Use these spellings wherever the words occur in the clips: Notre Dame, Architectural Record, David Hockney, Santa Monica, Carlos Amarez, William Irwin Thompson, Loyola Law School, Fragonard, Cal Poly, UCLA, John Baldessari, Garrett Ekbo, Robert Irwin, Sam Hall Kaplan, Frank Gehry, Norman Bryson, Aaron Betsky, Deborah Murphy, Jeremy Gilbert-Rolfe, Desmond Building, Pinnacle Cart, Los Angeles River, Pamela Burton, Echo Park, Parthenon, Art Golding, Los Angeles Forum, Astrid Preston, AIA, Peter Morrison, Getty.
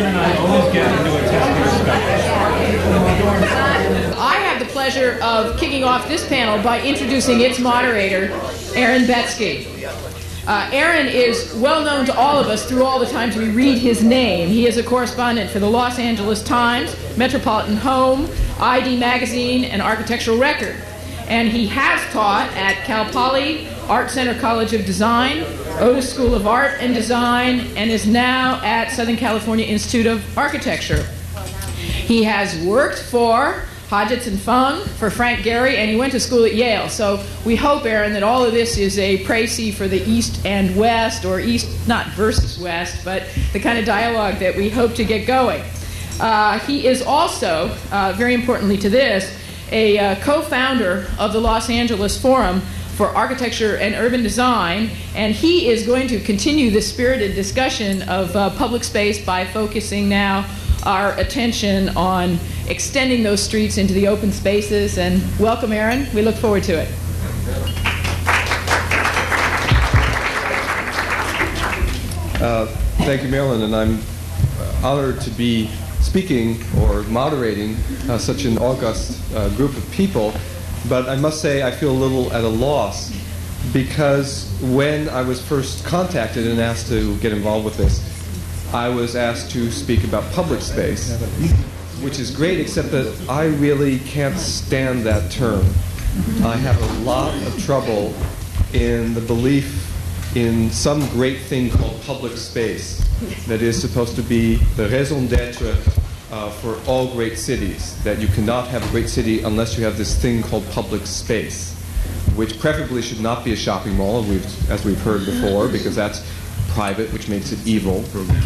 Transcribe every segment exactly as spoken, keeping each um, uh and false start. Desmond and I always get into a testing discussion. I have the pleasure of kicking off this panel by introducing its moderator, Aaron Betsky. Uh, Aaron is well known to all of us through all the times we read his name. He is a correspondent for the Los Angeles Times, Metropolitan Home, I D Magazine, and Architectural Record. And he has taught at Cal Poly, Art Center College of Design, Otis School of Art and Design, and is now at Southern California Institute of Architecture. He has worked for Hodgetts and Fung, for Frank Gehry, and he went to school at Yale. So we hope, Aaron, that all of this is a précis for the East and West, or East, not versus West, but the kind of dialogue that we hope to get going. Uh, he is also, uh, very importantly to this, a uh, co-founder of the Los Angeles Forum for Architecture and Urban Design, and he is going to continue the spirited discussion of uh, public space by focusing now our attention on extending those streets into the open spaces. And welcome, Aaron. We look forward to it. Uh, thank you, Marilyn, and I'm honored to be speaking or moderating uh, such an august uh, group of people. But I must say I feel a little at a loss, because when I was first contacted and asked to get involved with this, I was asked to speak about public space, which is great, except that I really can't stand that term. I have a lot of trouble in the belief in some great thing called public space that is supposed to be the raison d'etre uh, for all great cities, that you cannot have a great city unless you have this thing called public space, which preferably should not be a shopping mall, we've, as we've heard before, because that's private, which makes it evil,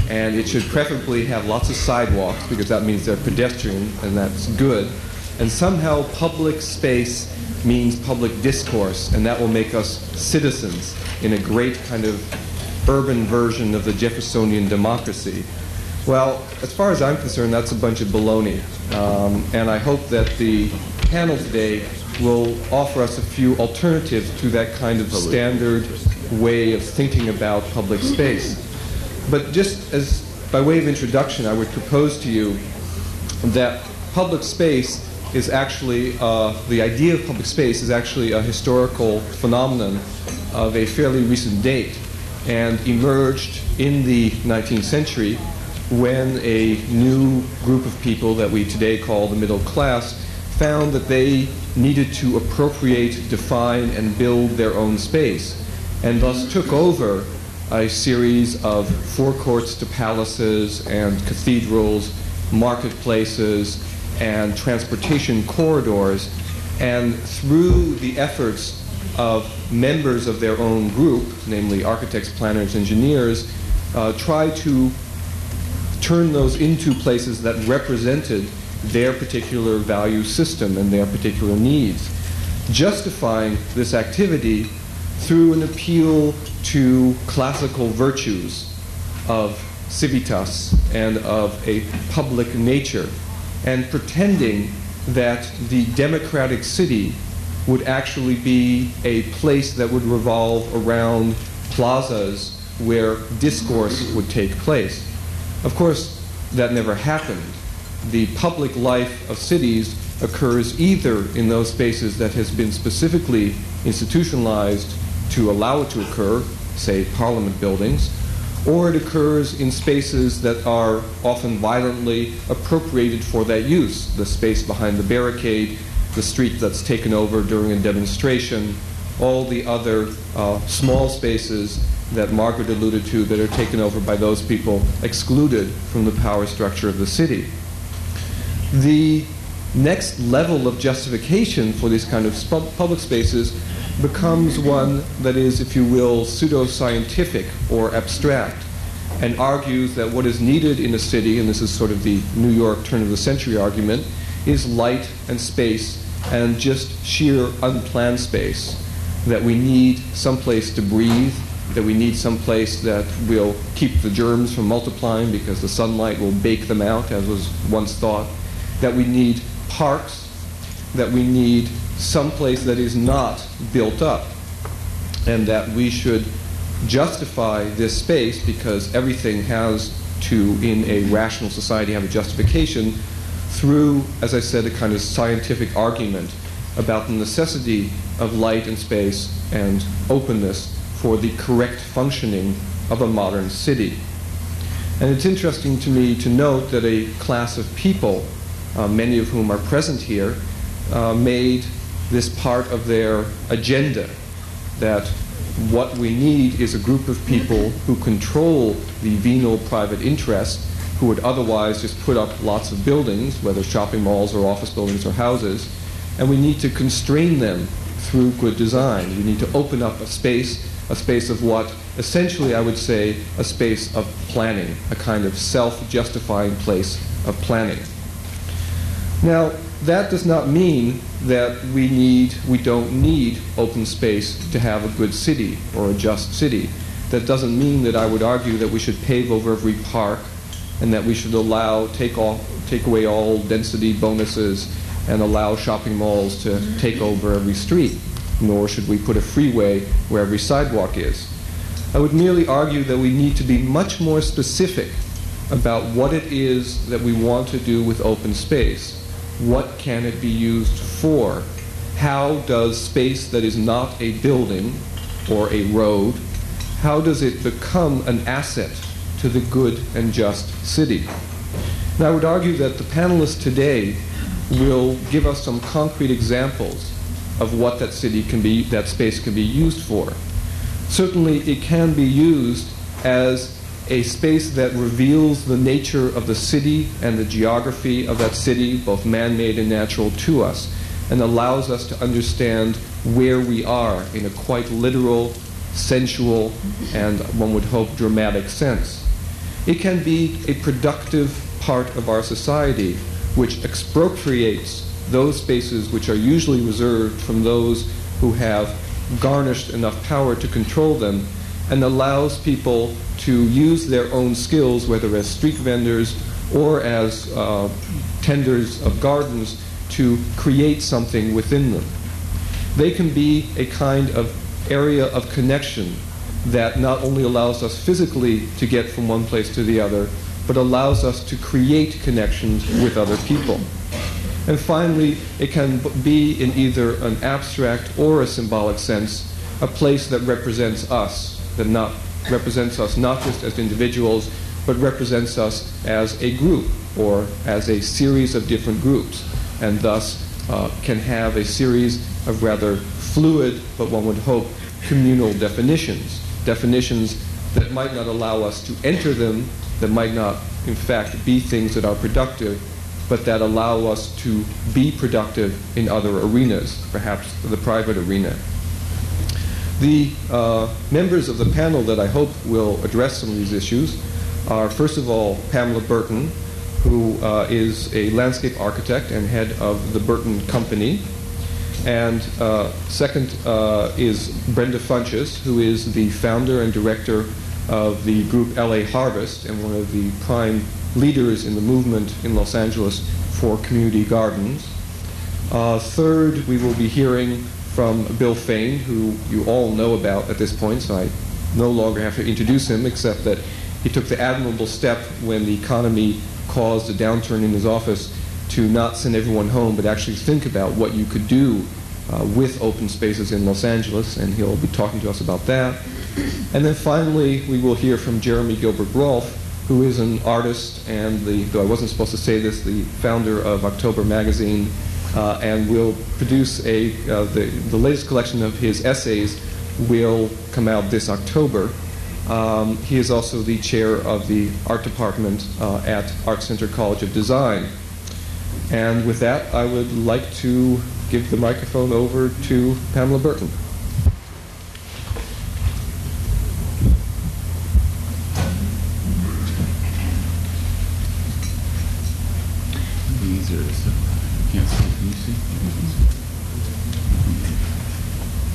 and it should preferably have lots of sidewalks, because that means they're pedestrian, and that's good. And somehow public space means public discourse, and that will make us citizens in a great kind of urban version of the Jeffersonian democracy. Well, as far as I'm concerned, that's a bunch of baloney, um, and I hope that the panel today will offer us a few alternatives to that kind of standard way of thinking about public space. But just as by way of introduction, I would propose to you that public space is actually, uh, the idea of public space is actually a historical phenomenon of a fairly recent date, and emerged in the nineteenth century when a new group of people that we today call the middle class found that they needed to appropriate, define, and build their own space, and thus took over a series of forecourts to palaces and cathedrals, marketplaces, and transportation corridors. And through the efforts of members of their own group, namely architects, planners, engineers, uh, tried to turn those into places that represented their particular value system and their particular needs, justifying this activity through an appeal to classical virtues of civitas and of a public nature, and pretending that the democratic city would actually be a place that would revolve around plazas where discourse would take place. Of course, that never happened. The public life of cities occurs either in those spaces that has been specifically institutionalized to allow it to occur, say parliament buildings, or it occurs in spaces that are often violently appropriated for that use, the space behind the barricade, the street that's taken over during a demonstration, all the other uh, small spaces that Margaret alluded to that are taken over by those people excluded from the power structure of the city. The next level of justification for these kind of sp public spaces becomes one that is, if you will, pseudo-scientific or abstract, and argues that what is needed in a city, and this is sort of the New York turn-of-the-century argument, is light and space and just sheer unplanned space, that we need someplace to breathe, that we need someplace that will keep the germs from multiplying because the sunlight will bake them out, as was once thought, that we need parks, that we need someplace that is not built up, and that we should justify this space because everything has to, in a rational society, have a justification through, as I said, a kind of scientific argument about the necessity of light and space and openness for the correct functioning of a modern city. And it's interesting to me to note that a class of people, uh, many of whom are present here, uh, made this part of their agenda, that what we need is a group of people who control the venal private interest, who would otherwise just put up lots of buildings, whether shopping malls or office buildings or houses, and we need to constrain them through good design. We need to open up a space, a space of what, essentially I would say, a space of planning, a kind of self-justifying place of planning. Now, that does not mean that we need, we don't need open space to have a good city or a just city. That doesn't mean that I would argue that we should pave over every park and that we should allow, take, off, take away all density bonuses and allow shopping malls to take over every street, nor should we put a freeway where every sidewalk is. I would merely argue that we need to be much more specific about what it is that we want to do with open space. What can it be used for? How does space that is not a building or a road, how does it become an asset to the good and just city? And I would argue that the panelists today will give us some concrete examples of what that city can be, that space can be used for. Certainly it can be used as a space that reveals the nature of the city and the geography of that city, both man-made and natural, to us, and allows us to understand where we are in a quite literal, sensual, and one would hope dramatic sense. It can be a productive part of our society which expropriates those spaces which are usually reserved from those who have garnished enough power to control them, and allows people to use their own skills, whether as street vendors or as uh, tenders of gardens, to create something within them. They can be a kind of area of connection that not only allows us physically to get from one place to the other, but allows us to create connections with other people. And finally, it can be, in either an abstract or a symbolic sense, a place that represents us, that not represents us not just as individuals, but represents us as a group or as a series of different groups, and thus uh, can have a series of rather fluid, but one would hope, communal definitions, definitions that might not allow us to enter them, that might not, in fact, be things that are productive, but that allow us to be productive in other arenas, perhaps the private arena. The uh, members of the panel that I hope will address some of these issues are, first of all, Pamela Burton, who uh, is a landscape architect and head of the Burton Company. And uh, second uh, is Brenda Funches, who is the founder and director of the group L A Harvest and one of the prime leaders in the movement in Los Angeles for community gardens. Uh, third, we will be hearing from Bill Fain, who you all know about at this point, so I no longer have to introduce him, except that he took the admirable step when the economy caused a downturn in his office to not send everyone home, but actually think about what you could do uh, with open spaces in Los Angeles, and he'll be talking to us about that. And then finally, we will hear from Jeremy Gilbert-Rolfe, who is an artist and the, though I wasn't supposed to say this, the founder of October magazine, Uh, and will produce a, uh, the, the latest collection of his essays will come out this October. Um, he is also the chair of the art department uh, at Art Center College of Design. And with that, I would like to give the microphone over to Pamela Burton.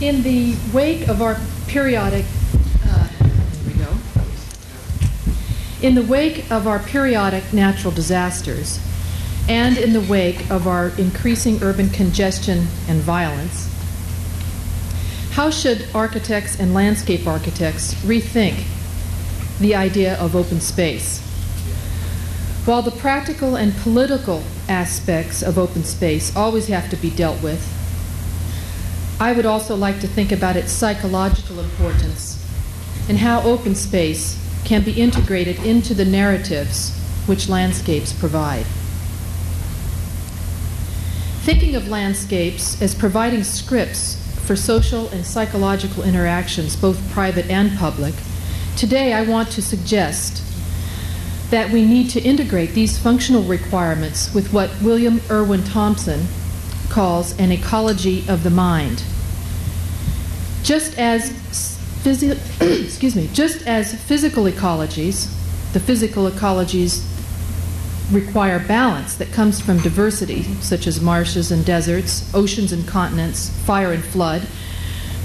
In the wake of our periodic, uh, here we go. In the wake of our periodic natural disasters, and in the wake of our increasing urban congestion and violence, how should architects and landscape architects rethink the idea of open space While the practical and political aspects of open space always have to be dealt with, I would also like to think about its psychological importance and how open space can be integrated into the narratives which landscapes provide. Thinking of landscapes as providing scripts for social and psychological interactions, both private and public, today I want to suggest that we need to integrate these functional requirements with what William Irwin Thompson calls an ecology of the mind. Just as, physio excuse me, just as physical ecologies, the physical ecologies require balance that comes from diversity, such as marshes and deserts, oceans and continents, fire and flood,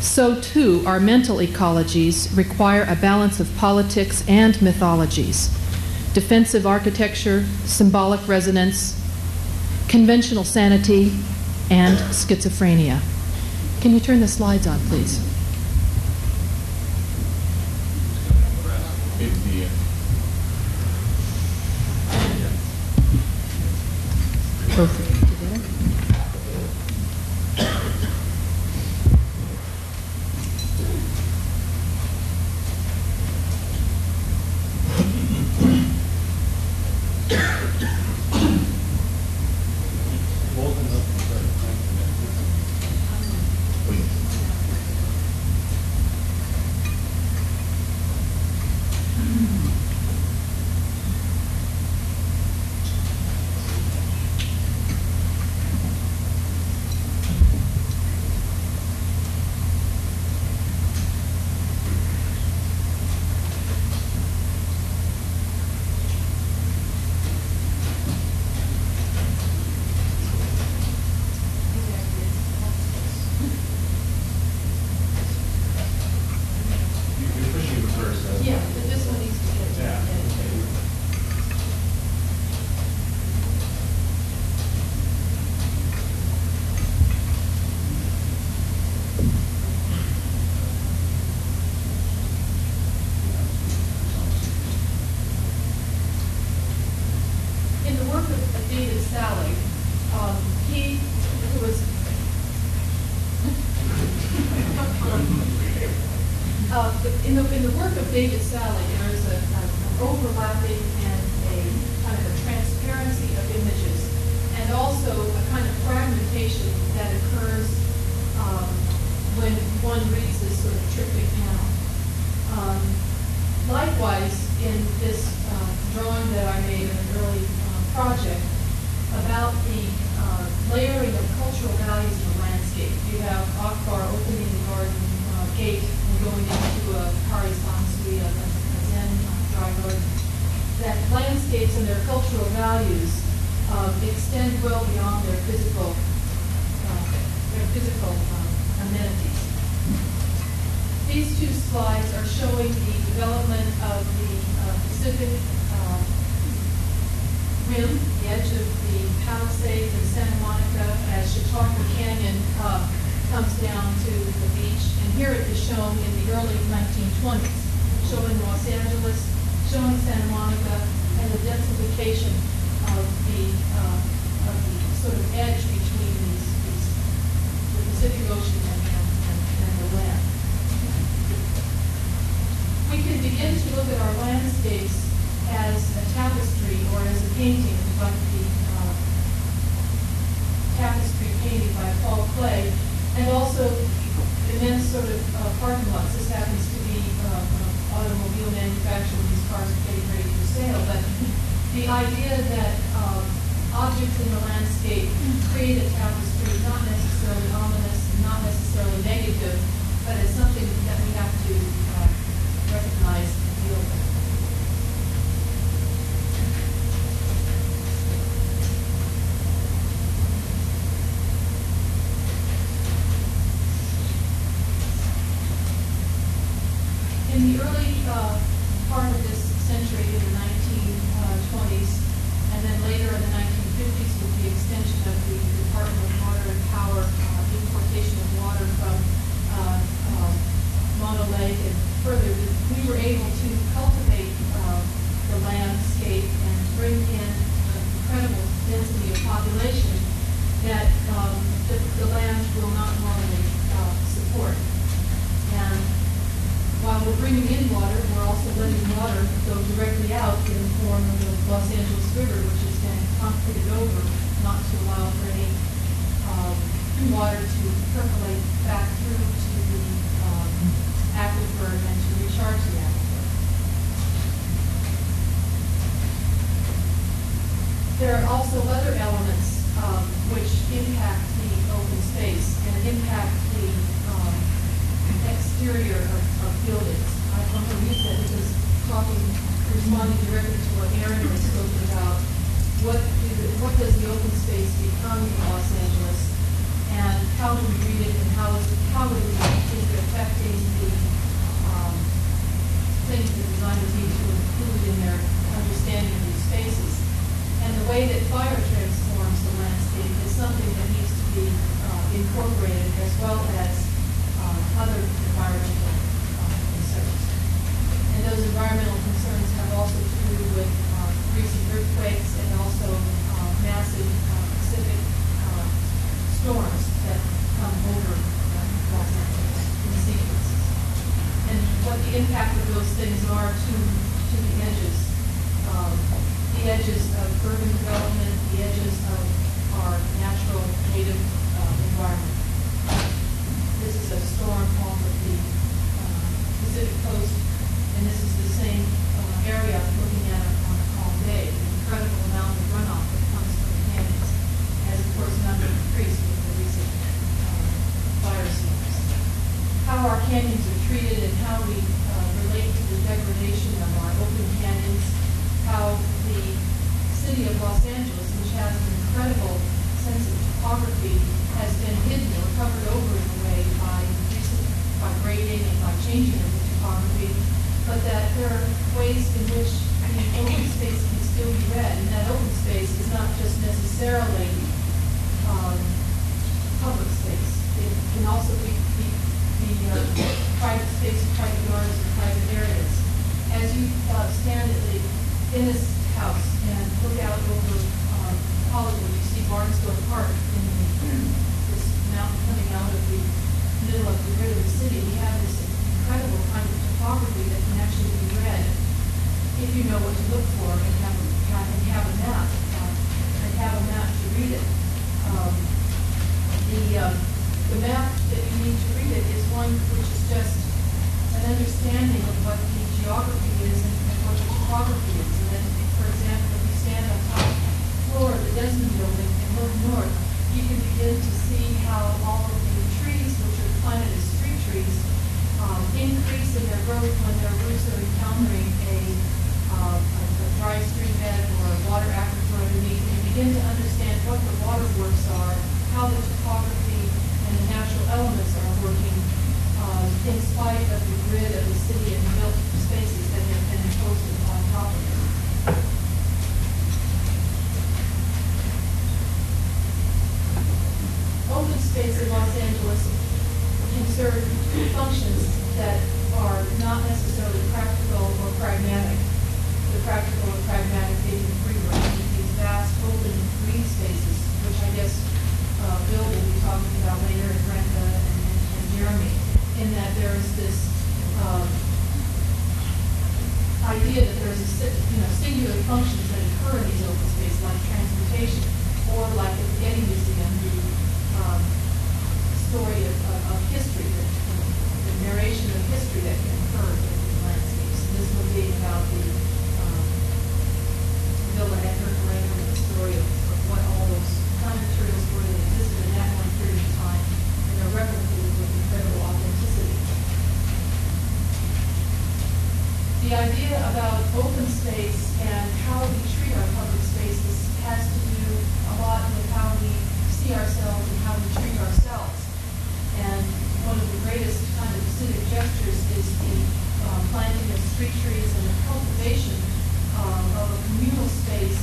so too our mental ecologies require a balance of politics and mythologies, defensive architecture, symbolic resonance, conventional sanity, and schizophrenia. Can you turn the slides on, please? Both of them together. Lake and further, we were able to cultivate form of the Los Angeles River, which is then concreted over not to allow for any um, water to percolate back through to the um, aquifer and to recharge the aquifer. There are also other elements um, which impact the open space and impact the um, exterior of, of buildings. I want to read that because talking, responding directly to what Aaron was talking about, what, do the, what does the open space become in Los Angeles, and how do we read it, and how is it, how is it affecting the um, things that designers need to include in their understanding of these spaces. And the way that fire transforms the landscape is something that needs to be uh, incorporated, as well as uh, other environmental And those environmental concerns have also to do with uh, recent earthquakes and also uh, massive uh, Pacific uh, storms that come over uh, Los Angeles in sequences. And what the impact of those things are to, to the edges. Um, the edges of urban development, the edges of our natural native uh, environment. This is a storm off of the uh, Pacific coast. And this is the same uh, area I'm looking at on a calm day, an incredible amount of runoff that comes from the canyons, as of course number increased with the recent uh, fire storms. How our canyons are treated and how we uh, relate to the degradation of our open canyons, how the city of Los Angeles, which has an incredible sense of topography, has been hidden or covered over in a way by, by grading and by changing of the topography. But that there are ways in which the open space can still be read, and that open space is not just necessarily um, public space. It can also be, be, be uh, private space, private yards, and private areas. As you uh, stand at the, in this house and look out over um, Hollywood, you see Barnesville Park, in the, this mountain coming out of the middle of the river city. We have this incredible kind of topography that can actually be read if you know what to look for and have a, and have a map uh, and have a map to read it. Um, the uh, the map that you need to read it is one which is just an understanding of what the geography is and, and what the topography is. And then, for example, if you stand on top floor of the Desmond Building and look north, you can begin to see how all of the trees, which are planted as street trees, Um, increase in their growth when their roots are encountering a, uh, a, a dry stream bed or a water aquifer underneath, and begin to understand what the waterworks are, how the topography and the natural elements are working um, in spite of the grid of the city and the built spaces that have been imposed on top of it. Open space in Los Angeles can serve functions that are not necessarily practical or pragmatic. The practical or pragmatic being free run, these vast open green spaces, which I guess uh, Bill will be talking about later, and Brenda and, and Jeremy, in that there is this um, idea that there's a you know, singular functions that occur in these open spaces, like transportation, or like at the Getty Museum, the um, story of, of, of history, the, the narration of history that can occur in the landscapes. And this will be about the um, Villa Edward Langer, the story of, of what all those plant materials were that existed in that one period of time, and they're replicated with incredible authenticity. The idea about open space and how we treat our public spaces has to do a lot with how we see ourselves and how we treat ourselves. And one of the greatest kind of civic gestures is the uh, planting of street trees and the cultivation uh, of a communal space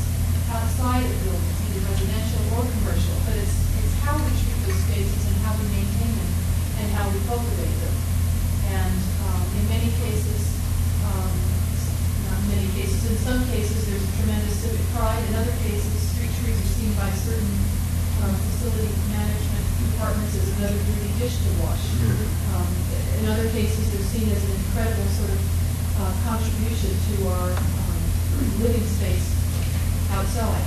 outside of buildings, either residential or commercial. But it's, it's how we treat those spaces and how we maintain them and how we cultivate them. And um, in many cases, um, not many cases, in some cases there's tremendous civic pride. In other cases, street trees are seen by certain uh, facility management departments is another dirty dish to wash. Um, in other cases, they're seen as an incredible sort of uh, contribution to our um, living space outside.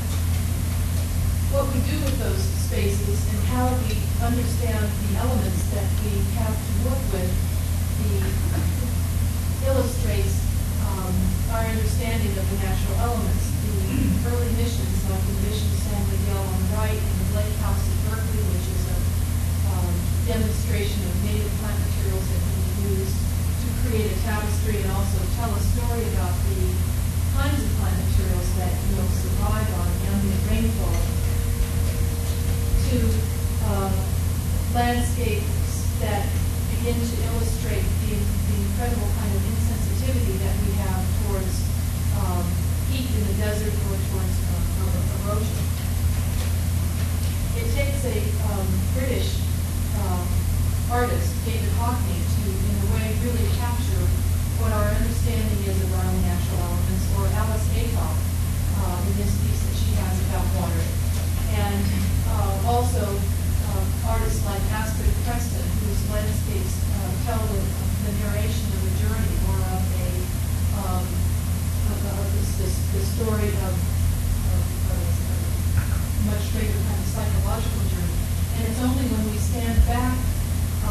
What we do with those spaces and how we understand the elements that we have to work with the, illustrates um, our understanding of the natural elements. The early missions, like the Mission San Miguel on the right and the Lake House of Berkeley, which is a um, demonstration of native plant materials that can be used to create a tapestry and also tell a story about the kinds of plant materials that will survive on ambient rainfall, to uh, landscapes that begin to illustrate the, the incredible kind of insensitivity that we have towards um, heat in the desert or towards uh, erosion. It takes a um, British uh, artist, David Hockney, to, in a way, really capture what our understanding is around natural elements, or Alice Aycock uh, in this piece that she has about water. And uh, also uh, artists like Astrid Preston, whose landscapes uh, tell the, the narration of a journey or of a, um, of a this, this, this story of, of, of a much greater kind of psychological journey. And it's only when we stand back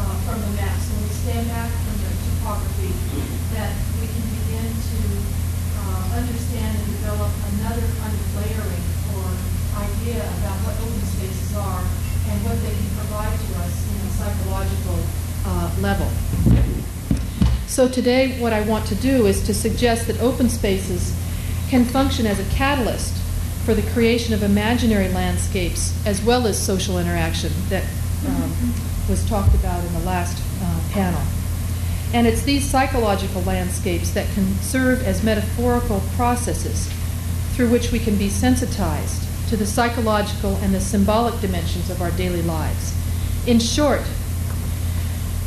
uh, from the maps, when we stand back from the topography, that we can begin to uh, understand and develop another kind of layering or idea about what open spaces are and what they can provide to us in a psychological uh, level. So today what I want to do is to suggest that open spaces can function as a catalyst for the creation of imaginary landscapes as well as social interaction that um, was talked about in the last uh, panel. And it's these psychological landscapes that can serve as metaphorical processes through which we can be sensitized to the psychological and the symbolic dimensions of our daily lives. In short,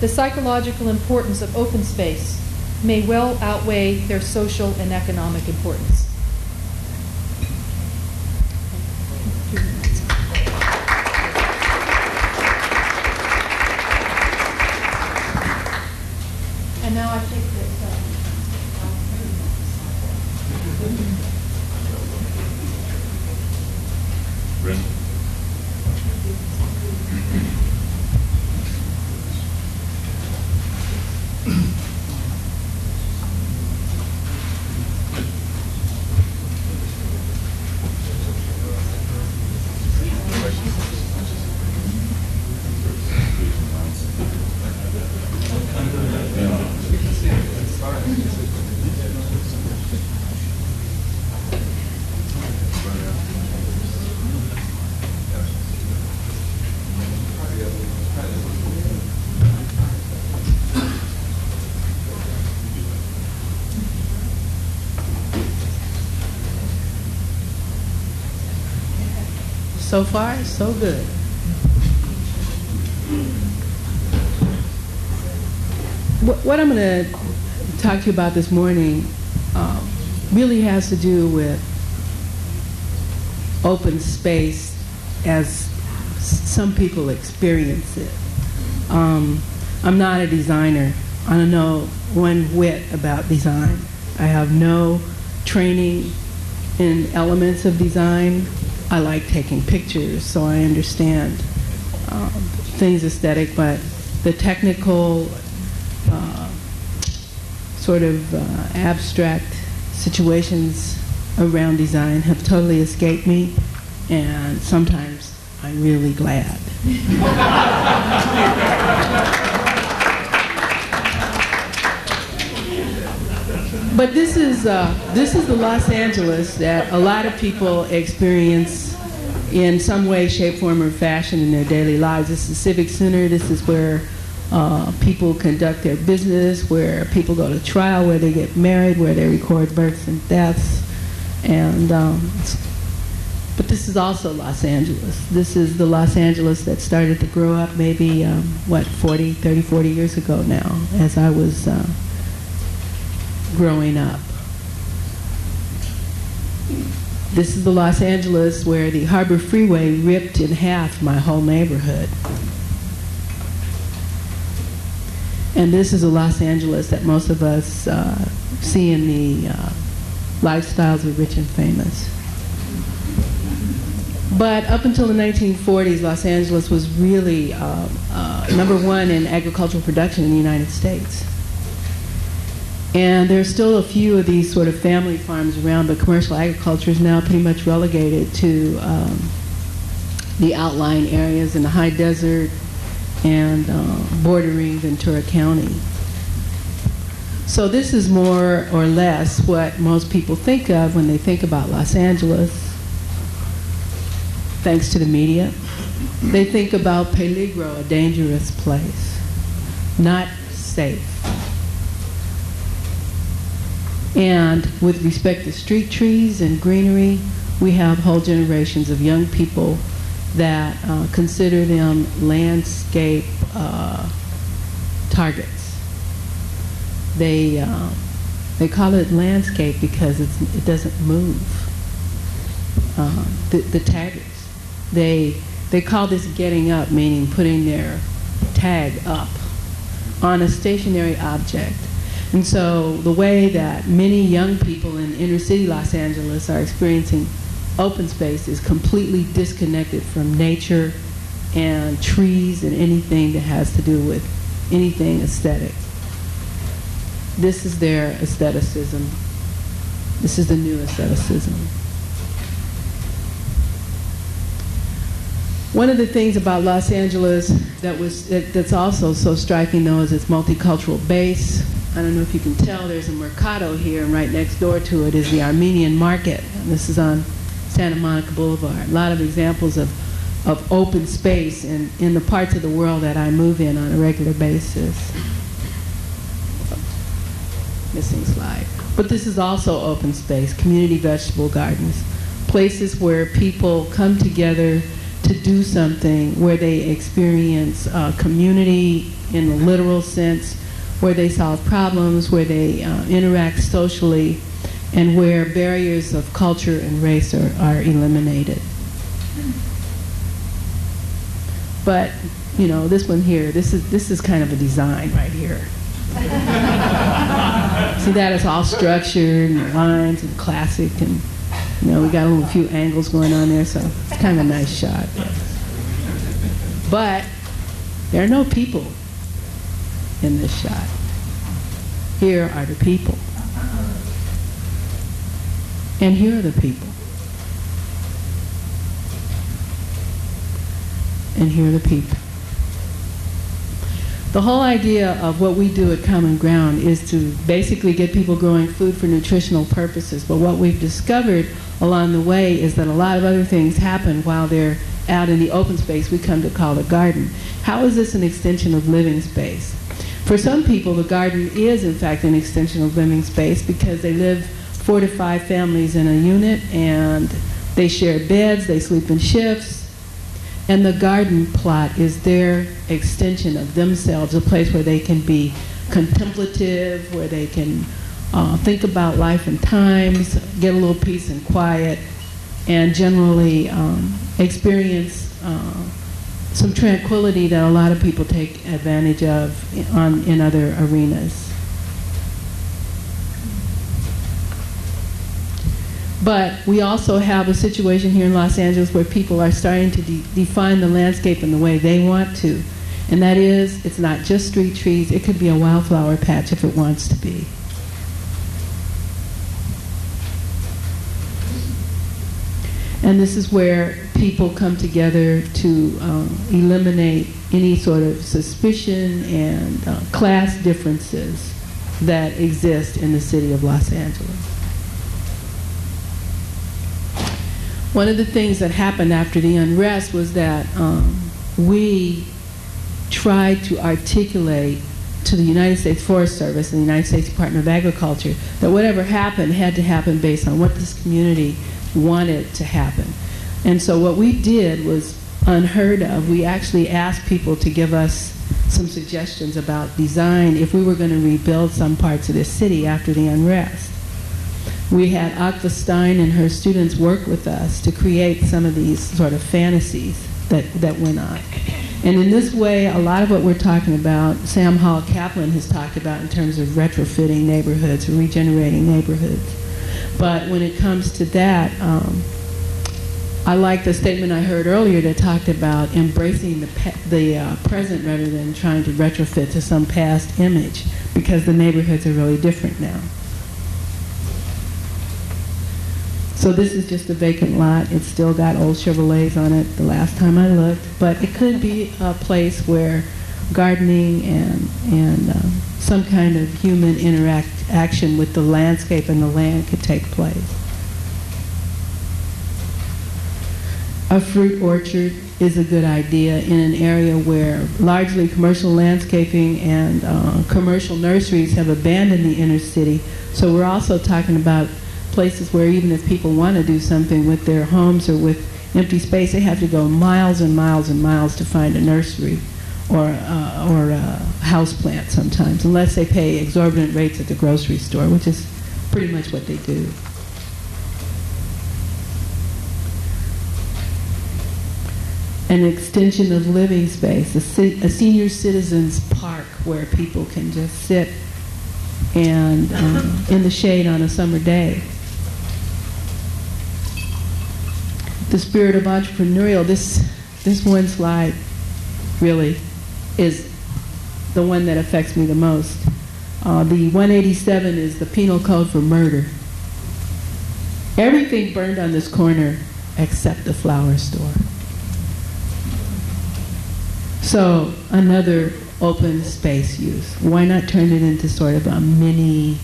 the psychological importance of open space may well outweigh their social and economic importance. And now I think that uh, Brenda. So far, so good. What I'm going to talk to you about this morning uh, really has to do with open space as some people experience it. Um, I'm not a designer. I don't know one whit about design. I have no training in elements of design. I like taking pictures, so I understand um, things aesthetic, but the technical uh, sort of uh, abstract situations around design have totally escaped me, and sometimes I'm really glad. But this is, uh, this is the Los Angeles that a lot of people experience in some way, shape, form, or fashion in their daily lives. This is the Civic Center. This is where uh, people conduct their business, where people go to trial, where they get married, where they record births and deaths. And, um, but this is also Los Angeles. This is the Los Angeles that started to grow up maybe, um, what, forty, thirty, forty years ago now, as I was uh, growing up. This is the Los Angeles where the Harbor Freeway ripped in half my whole neighborhood. And this is the Los Angeles that most of us uh, see in the uh, lifestyles were rich and famous. But up until the nineteen forties, Los Angeles was really uh, uh, number one in agricultural production in the United States. And there's still a few of these sort of family farms around, but commercial agriculture is now pretty much relegated to um, the outlying areas in the high desert and uh, bordering Ventura County. So this is more or less what most people think of when they think about Los Angeles, thanks to the media. They think about peligro, a dangerous place, not safe. And with respect to street trees and greenery, we have whole generations of young people that uh, consider them landscape uh, targets. They, uh, they call it landscape because it's, it doesn't move. Uh, the, the taggers, they, they call this getting up, meaning putting their tag up on a stationary object. And so the way that many young people in inner city Los Angeles are experiencing open space is completely disconnected from nature and trees and anything that has to do with anything aesthetic. This is their aestheticism. This is the new aestheticism. One of the things about Los Angeles that was, that, that's also so striking though is its multicultural base. I don't know if you can tell, there's a mercado here, and right next door to it is the Armenian market. And this is on Santa Monica Boulevard. A lot of examples of, of open space in, in the parts of the world that I move in on a regular basis. Missing slide. But this is also open space, community vegetable gardens, places where people come together to do something, where they experience uh, community in the literal sense, where they solve problems, where they uh, interact socially, and where barriers of culture and race are, are eliminated. But, you know, this one here, this is, this is kind of a design right here. See that? It's all structured and lines and classic, and, you know, we got a little few angles going on there, so it's kind of a nice shot. But there are no people in this shot. Here are the people. And here are the people. And here are the people. The whole idea of what we do at Common Ground is to basically get people growing food for nutritional purposes. But what we've discovered along the way is that a lot of other things happen while they're out in the open space we come to call a garden. How is this an extension of living space? For some people, the garden is, in fact, an extension of living space because they live four to five families in a unit and they share beds, they sleep in shifts, and the garden plot is their extension of themselves, a place where they can be contemplative, where they can uh, think about life and times, get a little peace and quiet, and generally um, experience uh, some tranquility that a lot of people take advantage of on, in other arenas. But we also have a situation here in Los Angeles where people are starting to de define the landscape in the way they want to. And that is, it's not just street trees, it could be a wildflower patch if it wants to be. And this is where people come together to um, eliminate any sort of suspicion and uh, class differences that exist in the city of Los Angeles. One of the things that happened after the unrest was that um, we tried to articulate to the United States Forest Service and the United States Department of Agriculture that whatever happened had to happen based on what this community wanted to happen. And so what we did was unheard of. We actually asked people to give us some suggestions about design if we were going to rebuild some parts of this city after the unrest. We had Octa Stein and her students work with us to create some of these sort of fantasies that, that went on. And in this way, a lot of what we're talking about, Sam Hall Kaplan has talked about in terms of retrofitting neighborhoods, regenerating neighborhoods. But when it comes to that, um, I like the statement I heard earlier that talked about embracing the, pe the uh, present rather than trying to retrofit to some past image, because the neighborhoods are really different now. So this is just a vacant lot. It's still got old Chevrolets on it the last time I looked, but it could be a place where gardening and, and um, some kind of human interaction with the landscape and the land could take place. A fruit orchard is a good idea in an area where largely commercial landscaping and uh, commercial nurseries have abandoned the inner city. So we're also talking about places where even if people want to do something with their homes or with empty space, they have to go miles and miles and miles to find a nursery or, uh, or a houseplant sometimes, unless they pay exorbitant rates at the grocery store, which is pretty much what they do. An extension of living space, a, si a senior citizens park where people can just sit and um, in the shade on a summer day. The spirit of entrepreneurial, this, this one slide really is the one that affects me the most. Uh, the one eighty-seven is the penal code for murder. Everything burned on this corner except the flower store. So another open space use. Why not turn it into sort of a mini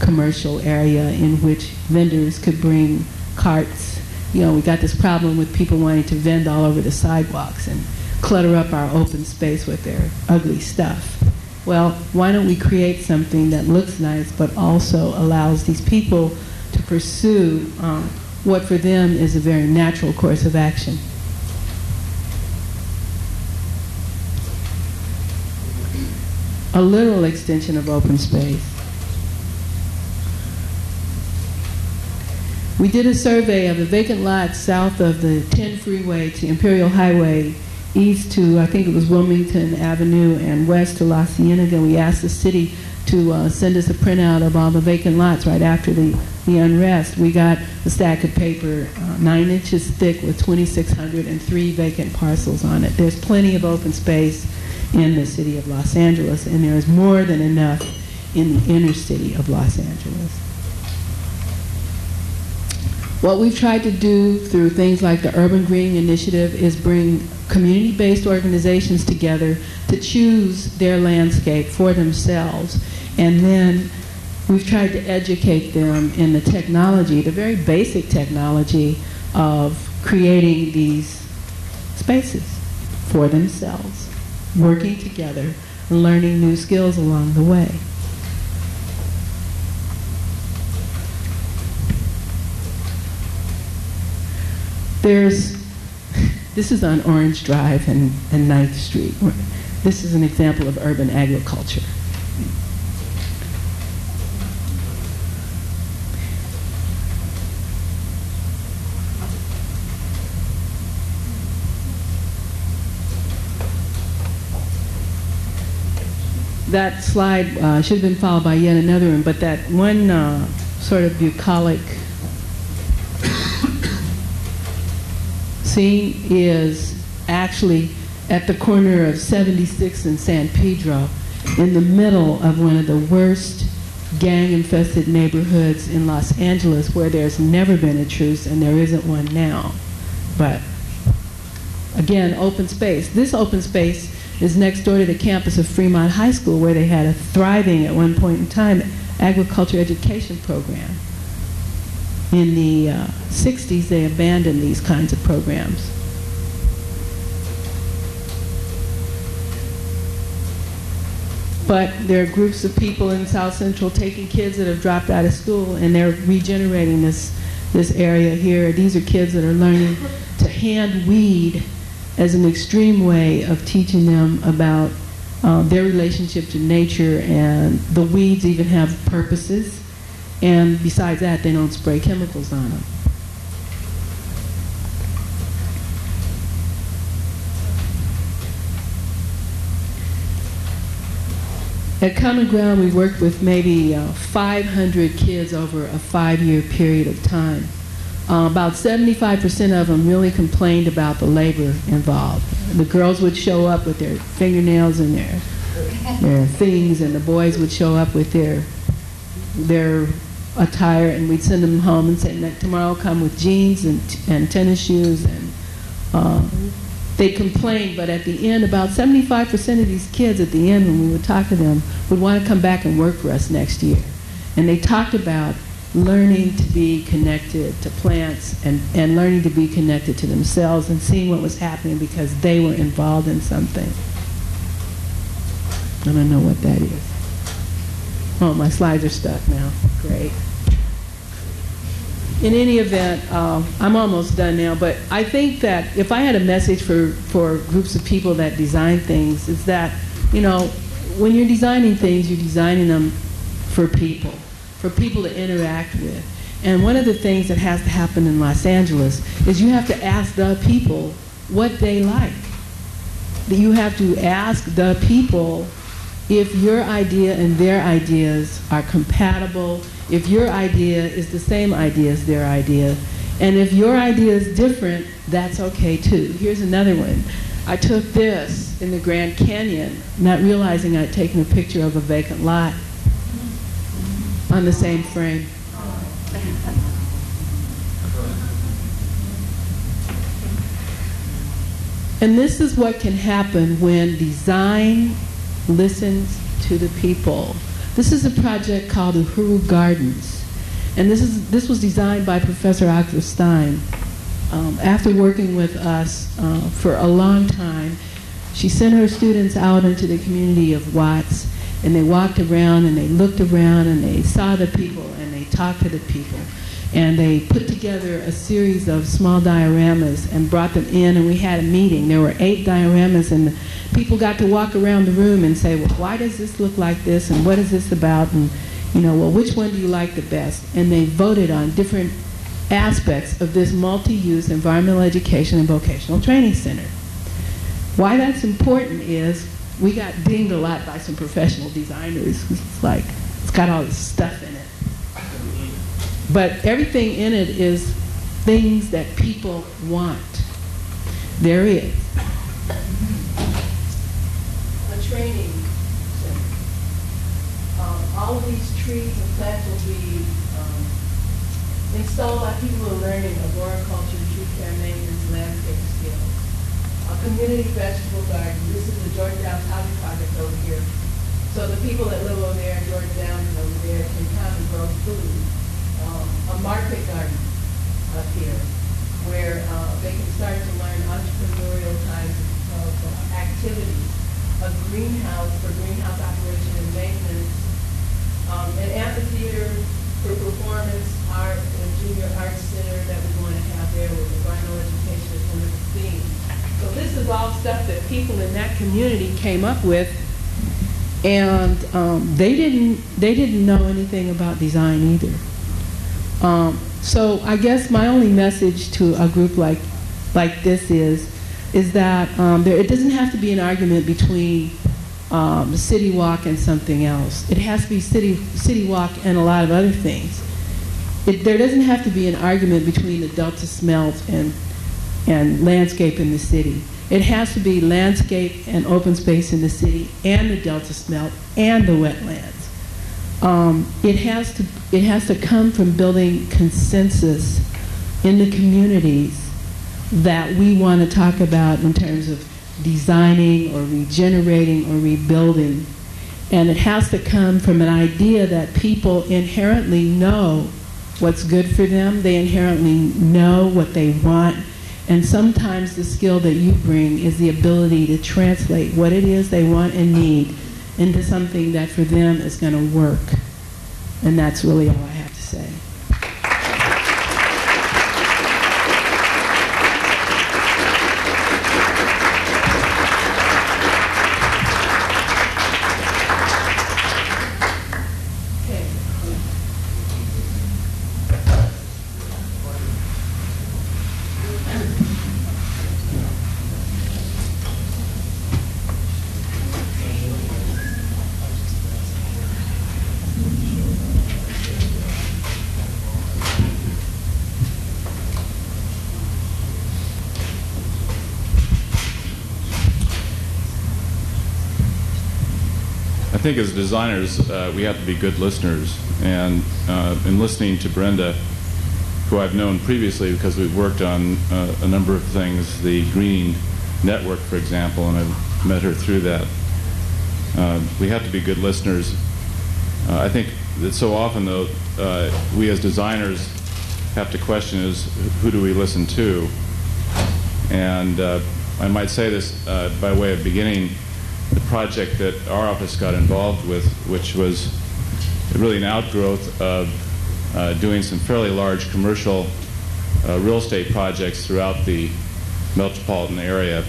commercial area in which vendors could bring carts? You know, we got this problem with people wanting to vend all over the sidewalks and clutter up our open space with their ugly stuff. Well, why don't we create something that looks nice but also allows these people to pursue um, what for them is a very natural course of action? A literal extension of open space. We did a survey of the vacant lots south of the ten freeway to Imperial Highway, east to, I think it was Wilmington Avenue, and west to La Cienega. We asked the city to uh, send us a printout of all the vacant lots right after the, the unrest. We got a stack of paper uh, nine inches thick with two thousand six hundred three vacant parcels on it. There's plenty of open space in the city of Los Angeles, and there is more than enough in the inner city of Los Angeles. What we've tried to do through things like the Urban Green Initiative is bring community-based organizations together to choose their landscape for themselves, and then we've tried to educate them in the technology, the very basic technology of creating these spaces for themselves, working together and learning new skills along the way. There's, this is on Orange Drive and, and ninth Street. This is an example of urban agriculture. That slide uh, should have been followed by yet another one, but that one uh, sort of bucolic scene is actually at the corner of seventy-six and San Pedro, in the middle of one of the worst gang-infested neighborhoods in Los Angeles, where there's never been a truce and there isn't one now. But again, open space. This open space is next door to the campus of Fremont High School, where they had a thriving, at one point in time, agriculture education program. In the uh, sixties, they abandoned these kinds of programs. But there are groups of people in South Central taking kids that have dropped out of school, and they're regenerating this, this area here. These are kids that are learning to hand weed as an extreme way of teaching them about uh, their relationship to nature, and the weeds even have purposes, and besides that they don't spray chemicals on them. At Common Ground, we worked with maybe uh, five hundred kids over a five-year period of time. Uh, about seventy-five percent of them really complained about the labor involved. The girls would show up with their fingernails and their, their things, and the boys would show up with their, their attire, and we'd send them home and say, tomorrow come with jeans and, and tennis shoes. And um, they complained, but at the end, about seventy-five percent of these kids at the end, when we would talk to them, would want to come back and work for us next year. And they talked about learning to be connected to plants and, and learning to be connected to themselves and seeing what was happening because they were involved in something. I don't know what that is. Oh, my slides are stuck now. Great. In any event, uh, I'm almost done now, but I think that if I had a message for, for groups of people that design things, is that, you know, when you're designing things, you're designing them for people. for people to interact with. And one of the things that has to happen in Los Angeles is you have to ask the people what they like. You have to ask the people if your idea and their ideas are compatible, if your idea is the same idea as their idea, and if your idea is different, that's okay too. Here's another one. I took this in the Grand Canyon, not realizing I'd taken a picture of a vacant lot on the same frame. And this is what can happen when design listens to the people. This is a project called Uhuru Gardens. And this, is, this was designed by Professor Octa Stein. Um, after working with us uh, for a long time, she sent her students out into the community of Watts, and they walked around and they looked around and they saw the people and they talked to the people. And they put together a series of small dioramas and brought them in, and we had a meeting. There were eight dioramas, and people got to walk around the room and say, well, why does this look like this, and what is this about, and, you know, well, which one do you like the best? And they voted on different aspects of this multi-use environmental education and vocational training center. Why that's important is we got dinged a lot by some professional designers. It's like, it's got all this stuff in it. But everything in it is things that people want. There is a training center. Um, all of these trees and plants will be um, installed by people who are learning arboriculture, tree care maintenance, landscape skills. A community vegetable garden. This is the Georgetown's housing project over here. So the people that live over there in Georgetown and over there can come and grow food. Um, a market garden up here where uh, they can start to learn entrepreneurial types of uh, activities. A greenhouse for greenhouse operation and maintenance. Um, an amphitheater for performance art and a junior arts center that we want to have there with environmental education as one of the themes. So this is all stuff that people in that community came up with, and um, they didn't they didn't know anything about design either. Um, so I guess my only message to a group like like this is is that um, there, it doesn't have to be an argument between um, City Walk and something else. It has to be City City Walk and a lot of other things. It, there doesn't have to be an argument between the Delta Smelt and and landscape in the city. It has to be landscape and open space in the city and the Delta Smelt and the wetlands. Um, it, has to, it has to come from building consensus in the communities that we want to talk about in terms of designing or regenerating or rebuilding. And it has to come from an idea that people inherently know what's good for them. They inherently know what they want. And sometimes the skill that you bring is the ability to translate what it is they want and need into something that for them is going to work. And that's really all I have to say. think as designers, uh, we have to be good listeners. And uh, in listening to Brenda, who I've known previously because we've worked on uh, a number of things, the greening network, for example, and I've met her through that. Uh, we have to be good listeners. Uh, I think that so often, though, uh, we as designers have to question is, who do we listen to? And uh, I might say this uh, by way of beginning the project that our office got involved with, which was really an outgrowth of Uh, doing some fairly large commercial uh, real estate projects throughout the metropolitan area,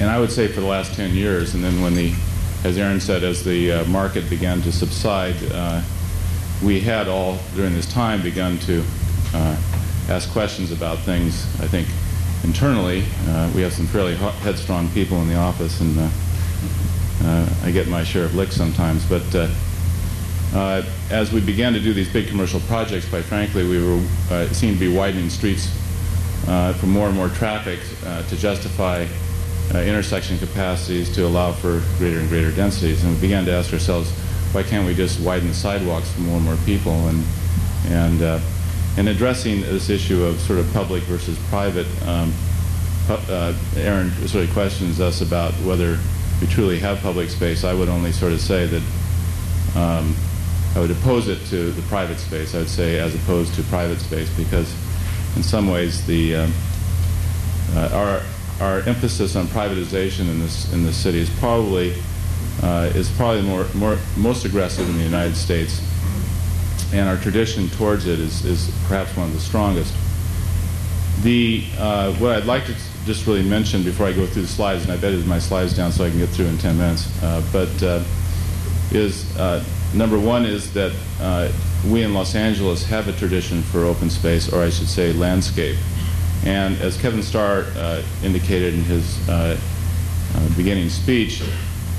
and I would say for the last ten years. And then when the, as Aaron said, as the uh, market began to subside, uh, we had all during this time begun to uh, ask questions about things. I think internally uh, we have some fairly headstrong people in the office, and uh, uh, I get my share of licks sometimes, but. Uh, Uh, as we began to do these big commercial projects, quite frankly, we were uh, seemed to be widening streets uh, for more and more traffic uh, to justify uh, intersection capacities to allow for greater and greater densities. And we began to ask ourselves, why can't we just widen the sidewalks for more and more people? And and uh, and addressing this issue of sort of public versus private, um, uh, Aaron sort of questions us about whether we truly have public space. I would only sort of say that. Um, I would oppose it to the private space, I would say, as opposed to private space, because in some ways the um, uh, our our emphasis on privatization in this in the city is probably uh, is probably more more most aggressive in the United States, and our tradition towards it is is perhaps one of the strongest. The uh, what I'd like to just really mention before I go through the slides, and I bedded my slides down so I can get through in ten minutes, uh, but uh, is uh, number one is that uh, we in Los Angeles have a tradition for open space, or I should say landscape. And as Kevin Starr uh, indicated in his uh, uh, beginning speech,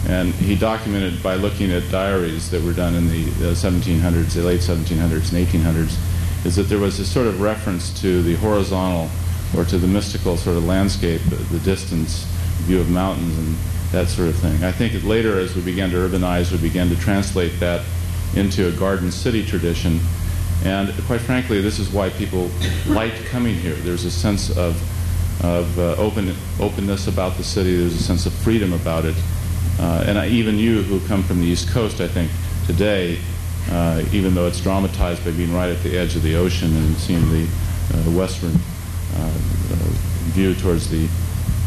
and he documented by looking at diaries that were done in the uh, seventeen hundreds, the late seventeen hundreds and eighteen hundreds, is that there was this sort of reference to the horizontal or to the mystical sort of landscape, the distance, view of mountains, and that sort of thing. I think that later, as we began to urbanize, we began to translate that into a garden city tradition. And quite frankly, this is why people like coming here. There's a sense of, of uh, open, openness about the city. There's a sense of freedom about it. Uh, and I, even you who come from the East Coast, I think, today, uh, even though it's dramatized by being right at the edge of the ocean and seeing the uh, western uh, view towards the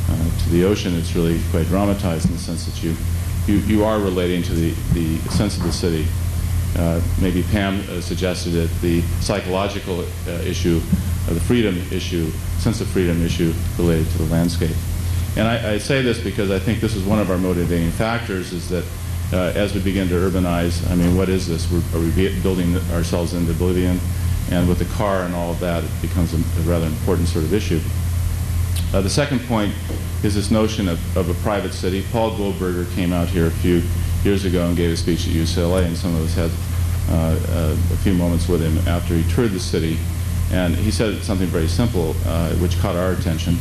Uh, to the ocean, it's really quite dramatized in the sense that you you, you are relating to the, the sense of the city. Uh, maybe Pam uh, suggested that the psychological uh, issue, uh, the freedom issue, sense of freedom issue related to the landscape. And I, I say this because I think this is one of our motivating factors, is that uh, as we begin to urbanize, I mean, what is this? We're, are we building ourselves into oblivion? And with the car and all of that, it becomes a, a rather important sort of issue. Uh, the second point is this notion of, of a private city. Paul Goldberger came out here a few years ago and gave a speech at U C L A, and some of us had uh, uh, a few moments with him after he toured the city. And he said something very simple, uh, which caught our attention,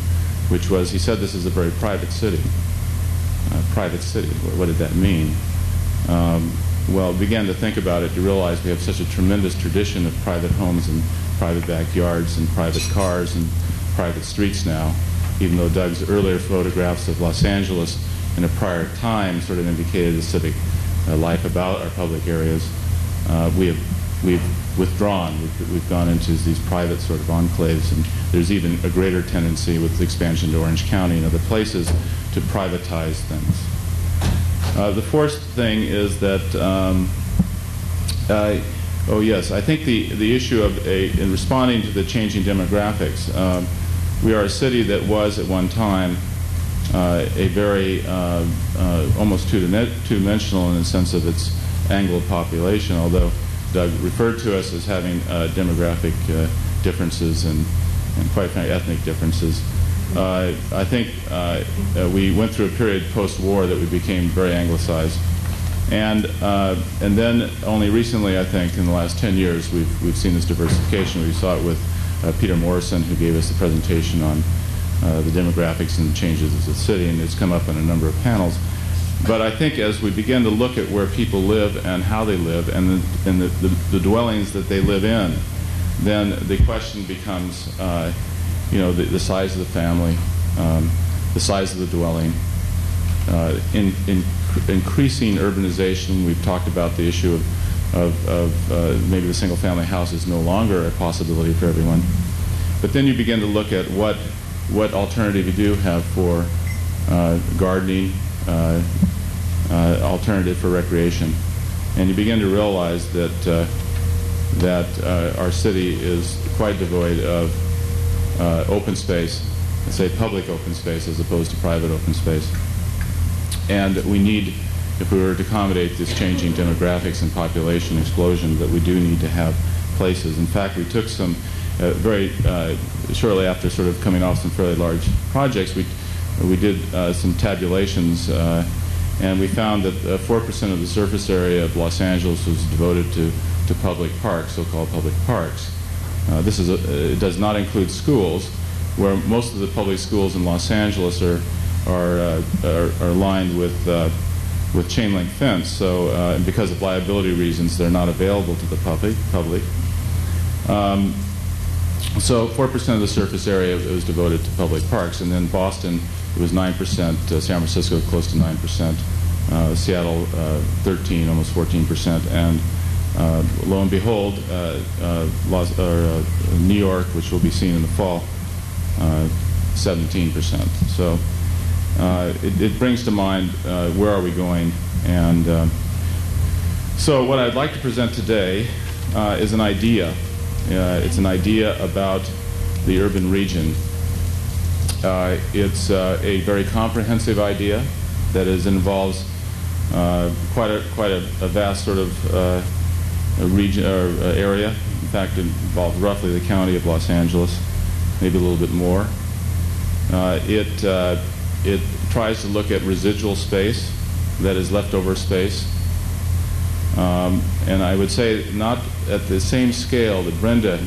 which was, he said, this is a very private city. Uh, private city, what, what did that mean? Um, well, began to think about it, you realize we have such a tremendous tradition of private homes and private backyards and private cars and private streets now. Even though Doug's earlier photographs of Los Angeles in a prior time sort of indicated a civic uh, life about our public areas, uh, we have we've withdrawn. We've, we've gone into these private sort of enclaves, and there's even a greater tendency with the expansion to Orange County and other places to privatize things. Uh, the fourth thing is that, um, uh, oh yes, I think the, the issue of a, in responding to the changing demographics, um, we are a city that was, at one time, uh, a very uh, uh, almost two-dimensional in the sense of its Anglo population, although Doug referred to us as having uh, demographic uh, differences and, and quite frankly, ethnic differences. Uh, I think uh, uh, we went through a period post-war that we became very Anglicized. And, uh, and then only recently, I think, in the last ten years, we've, we've seen this diversification. We saw it with Uh, Peter Morrison, who gave us the presentation on uh, the demographics and changes of the city, and it's come up in a number of panels. But I think as we begin to look at where people live and how they live and the, and the, the, the dwellings that they live in, then the question becomes, uh, you know, the, the size of the family, um, the size of the dwelling. Uh, in, in increasing urbanization, we've talked about the issue of, of, of uh, maybe the single-family house is no longer a possibility for everyone. But then you begin to look at what, what alternative you do have for uh, gardening, uh, uh, alternative for recreation. And you begin to realize that, uh, that uh, our city is quite devoid of uh, open space, let's say public open space as opposed to private open space. And we need, if we were to accommodate this changing demographics and population explosion, that we do need to have places. In fact, we took some, uh, very uh, shortly after sort of coming off some fairly large projects, we, we did uh, some tabulations, uh, and we found that four percent of the surface area of Los Angeles was devoted to, to public parks, so-called public parks. Uh, this is a, it does not include schools, where most of the public schools in Los Angeles are Are, uh, are are lined with uh, with chain link fence, so uh, and because of liability reasons, they're not available to the public. Public. Um, so, four percent of the surface area was devoted to public parks, and then Boston it was nine percent. Uh, San Francisco close to nine percent. Uh, Seattle uh, thirteen, almost fourteen percent, and uh, lo and behold, uh, uh, Los, uh, uh, New York, which will be seen in the fall, uh, seventeen percent. So. Uh, it, it brings to mind uh, where are we going, and uh, so what I'd like to present today uh, is an idea. Uh, it's an idea about the urban region. Uh, it's uh, a very comprehensive idea that is involves uh, quite a quite a, a vast sort of uh, a region or uh, area. In fact, it involves roughly the county of Los Angeles, maybe a little bit more. Uh, it uh, It tries to look at residual space, that is leftover space. Um, and I would say not at the same scale that Brenda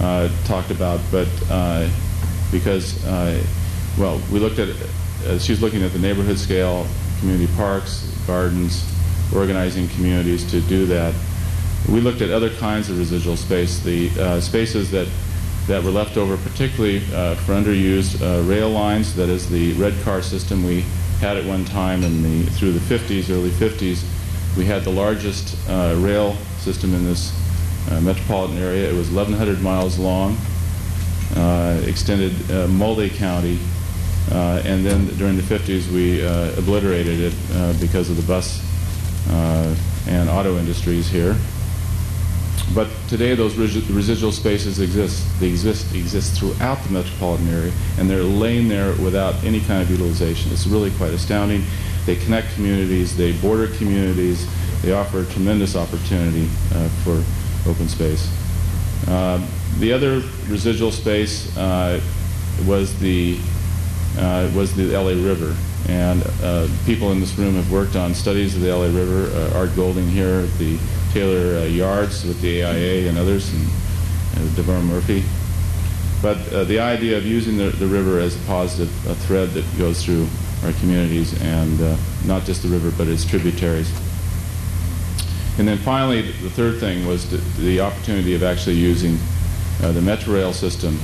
uh, talked about, but uh, because, uh, well, we looked at, uh, she's looking at the neighborhood scale, community parks, gardens, organizing communities to do that. We looked at other kinds of residual space, the uh, spaces that that were left over, particularly uh, for underused uh, rail lines. That is the red car system we had at one time in the, through the fifties, early fifties. We had the largest uh, rail system in this uh, metropolitan area. It was eleven hundred miles long, uh, extended uh, Mulde County, uh, and then during the fifties we uh, obliterated it uh, because of the bus uh, and auto industries here. But today those residual spaces exist. They exist, exist throughout the metropolitan area, and they're laying there without any kind of utilization. It's really quite astounding. They connect communities, they border communities, they offer a tremendous opportunity uh, for open space. Uh, the other residual space uh, was, the, uh, was the L A River. And uh, people in this room have worked on studies of the L A River. Uh, Art Golding here at the Taylor uh, Yards with the A I A and others, and uh, Deborah Murphy. But uh, the idea of using the, the river as a positive a thread that goes through our communities, and uh, not just the river, but its tributaries. And then finally, the third thing was the, the opportunity of actually using uh, the Metrorail system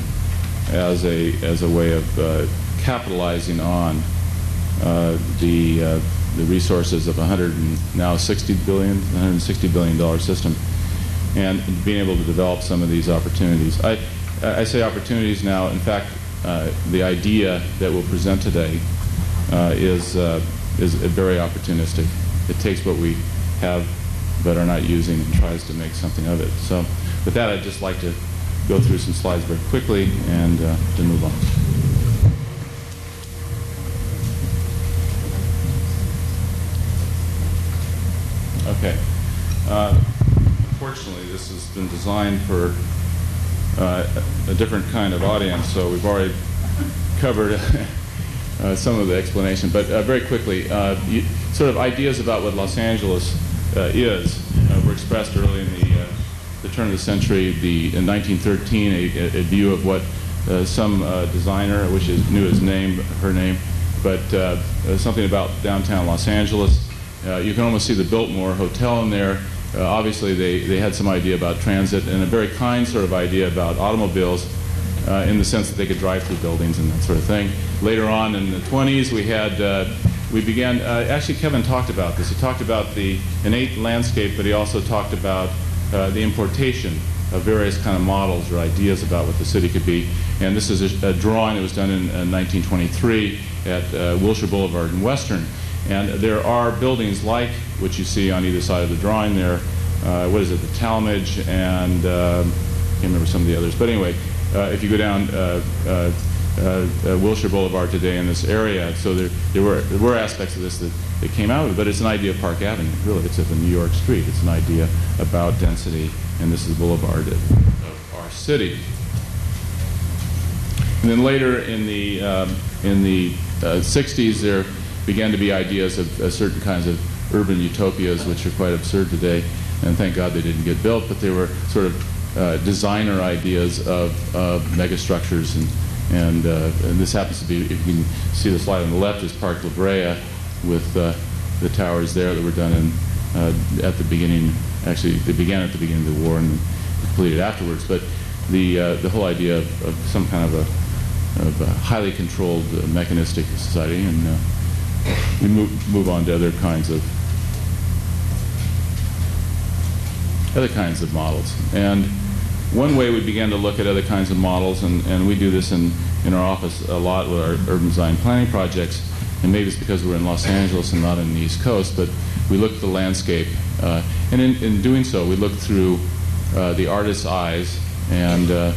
as a, as a way of uh, capitalizing on Uh, the, uh, the resources of one hundred and now sixty billion, one hundred sixty billion dollar system, and being able to develop some of these opportunities. I, I say opportunities now. In fact, uh, the idea that we'll present today uh, is, uh, is very opportunistic. It takes what we have but are not using and tries to make something of it. So with that, I'd just like to go through some slides very quickly and uh, then move on. Okay. Uh, unfortunately, this has been designed for uh, a different kind of audience, so we've already covered uh, some of the explanation. But uh, very quickly, uh, you, sort of ideas about what Los Angeles uh, is uh, were expressed early in the, uh, the turn of the century. The, in nineteen thirteen, a, a view of what uh, some uh, designer, which is, knew his name, her name, but uh, something about downtown Los Angeles. Uh, you can almost see the Biltmore Hotel in there. Uh, obviously, they, they had some idea about transit and a very kind sort of idea about automobiles uh, in the sense that they could drive through buildings and that sort of thing. Later on in the twenties, we had, uh, we began, uh, actually Kevin talked about this. He talked about the innate landscape, but he also talked about uh, the importation of various kind of models or ideas about what the city could be. And this is a, a drawing that was done in uh, nineteen twenty-three at uh, Wilshire Boulevard in Western. And there are buildings like what you see on either side of the drawing there. Uh, what is it, the Talmadge and uh, I can't remember some of the others. But anyway, uh, if you go down uh, uh, uh, Wilshire Boulevard today in this area, so there, there, were, there were aspects of this that, that came out of it, but it's an idea of Park Avenue, really. It's of a New York street. It's an idea about density, and this is the boulevard of, of our city. And then later in the, um, in the uh, sixties, there began to be ideas of uh, certain kinds of urban utopias, which are quite absurd today, and thank God they didn't get built, but they were sort of uh, designer ideas of, of megastructures, and and, uh, and this happens to be, if you can see the slide on the left, is Park La Brea with uh, the towers there that were done in, uh, at the beginning, actually they began at the beginning of the war and completed afterwards, but the, uh, the whole idea of, of some kind of a, of a highly controlled uh, mechanistic society, and uh, we move, move on to other kinds of other kinds of models. And one way we began to look at other kinds of models, and, and we do this in, in our office a lot with our urban design planning projects, and maybe it's because we're in Los Angeles and not in the East Coast, but we look at the landscape. Uh, and in, in doing so, we look through uh, the artist's eyes, and uh,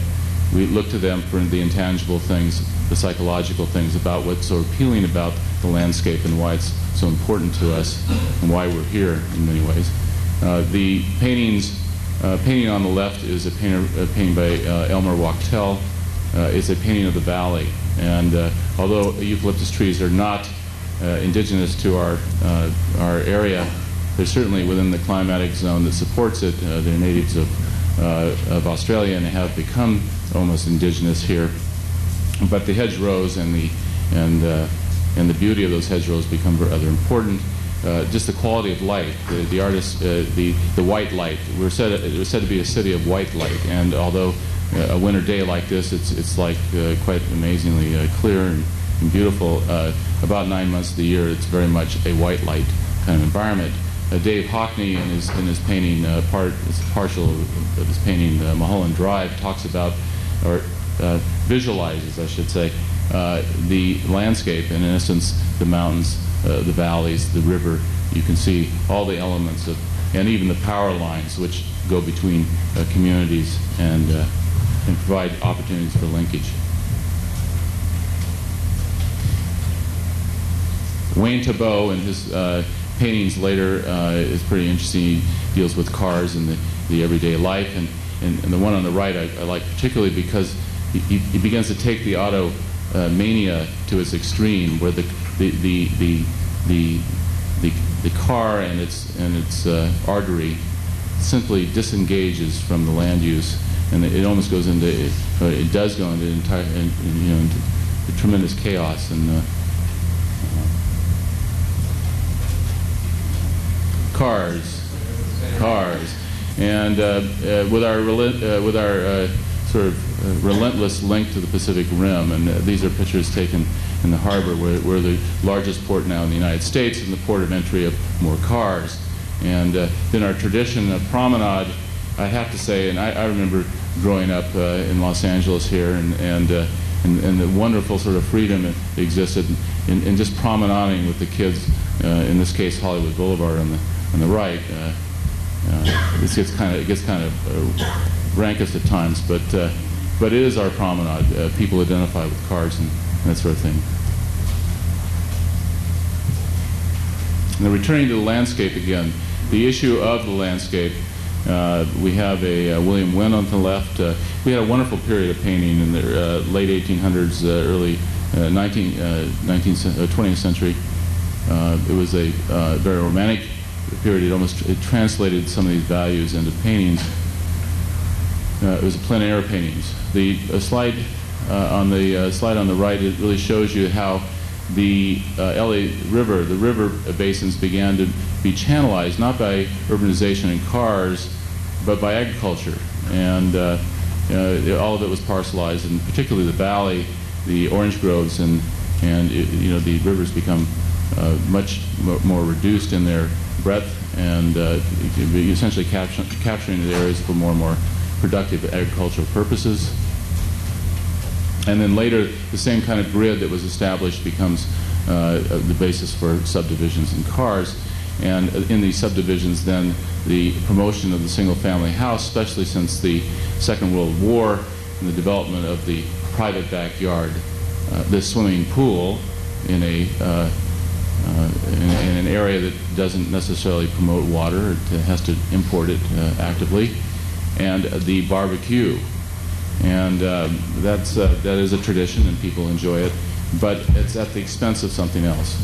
we look to them for the intangible things, the psychological things about what's so appealing about the landscape and why it's so important to us and why we're here in many ways. Uh, the paintings, uh, painting on the left is a, painter, a painting by uh, Elmer Wachtel. Uh, it's a painting of the valley, and uh, although eucalyptus trees are not uh, indigenous to our, uh, our area, they're certainly within the climatic zone that supports it. Uh, they're natives of, uh, of Australia, and they have become almost indigenous here. But the hedgerows and the, and, uh, and the beauty of those hedgerows become rather important. Uh, just the quality of light, the, the artist, uh, the, the white light. We're said, it was said to be a city of white light, and although uh, a winter day like this, it's, it's like uh, quite amazingly uh, clear and, and beautiful. Uh, about nine months of the year, it's very much a white light kind of environment. Uh, Dave Hockney, in his, in his painting, uh, part, it's partial of his painting, uh, Mulholland Drive, talks about, or uh, visualizes, I should say, Uh, the landscape, and in essence, the mountains, uh, the valleys, the river. You can see all the elements of, and even the power lines which go between uh, communities and, uh, and provide opportunities for linkage. Wayne Thiebaud and his uh, paintings later uh, is pretty interesting. He deals with cars and the, the everyday life, and, and, and the one on the right I, I like particularly because he, he begins to take the auto Uh, mania to its extreme, where the the the the the, the, the car and its and its uh, artery simply disengages from the land use, and it, it almost goes into it, uh, it does go into entire in, you know into tremendous chaos. And uh, cars, cars, and uh, uh, with our uh, with our uh, sort of. Uh, relentless link to the Pacific Rim, and uh, these are pictures taken in the harbor, where we're the largest port now in the United States, and the port of entry of more cars. And uh, then our tradition of promenade, I have to say, and I, I remember growing up uh, in Los Angeles here, and and, uh, and and the wonderful sort of freedom that existed in, in just promenading with the kids. Uh, in this case, Hollywood Boulevard on the on the right. Uh, uh, this gets kind of it gets kind of uh, rankest at times, but. Uh, But it is our promenade. Uh, people identify with cars and, and that sort of thing. Now, returning to the landscape again, the issue of the landscape. Uh, we have a uh, William Wynne on the left. Uh, we had a wonderful period of painting in the uh, late eighteen hundreds, uh, early uh, nineteenth, uh, nineteenth, uh, twentieth century. Uh, it was a uh, very romantic period. It almost it translated some of these values into paintings. Uh, it was plein air paintings. The uh, slide uh, on the uh, slide on the right, it really shows you how the uh, L A River, the river basins began to be channelized, not by urbanization and cars, but by agriculture. And uh, uh, all of it was parcelized, and particularly the valley, the orange groves, and, and it, you know, the rivers become uh, much more reduced in their breadth, and uh, essentially capture, capturing the areas for more and more productive agricultural purposes. And then later, the same kind of grid that was established becomes uh, the basis for subdivisions and cars. And in these subdivisions, then, the promotion of the single-family house, especially since the Second World War, and the development of the private backyard, uh, this swimming pool in a uh, uh, in, in an area that doesn't necessarily promote water; it has to import it uh, actively, and the barbecue. And uh, that's, uh, that is a tradition, and people enjoy it, but it's at the expense of something else.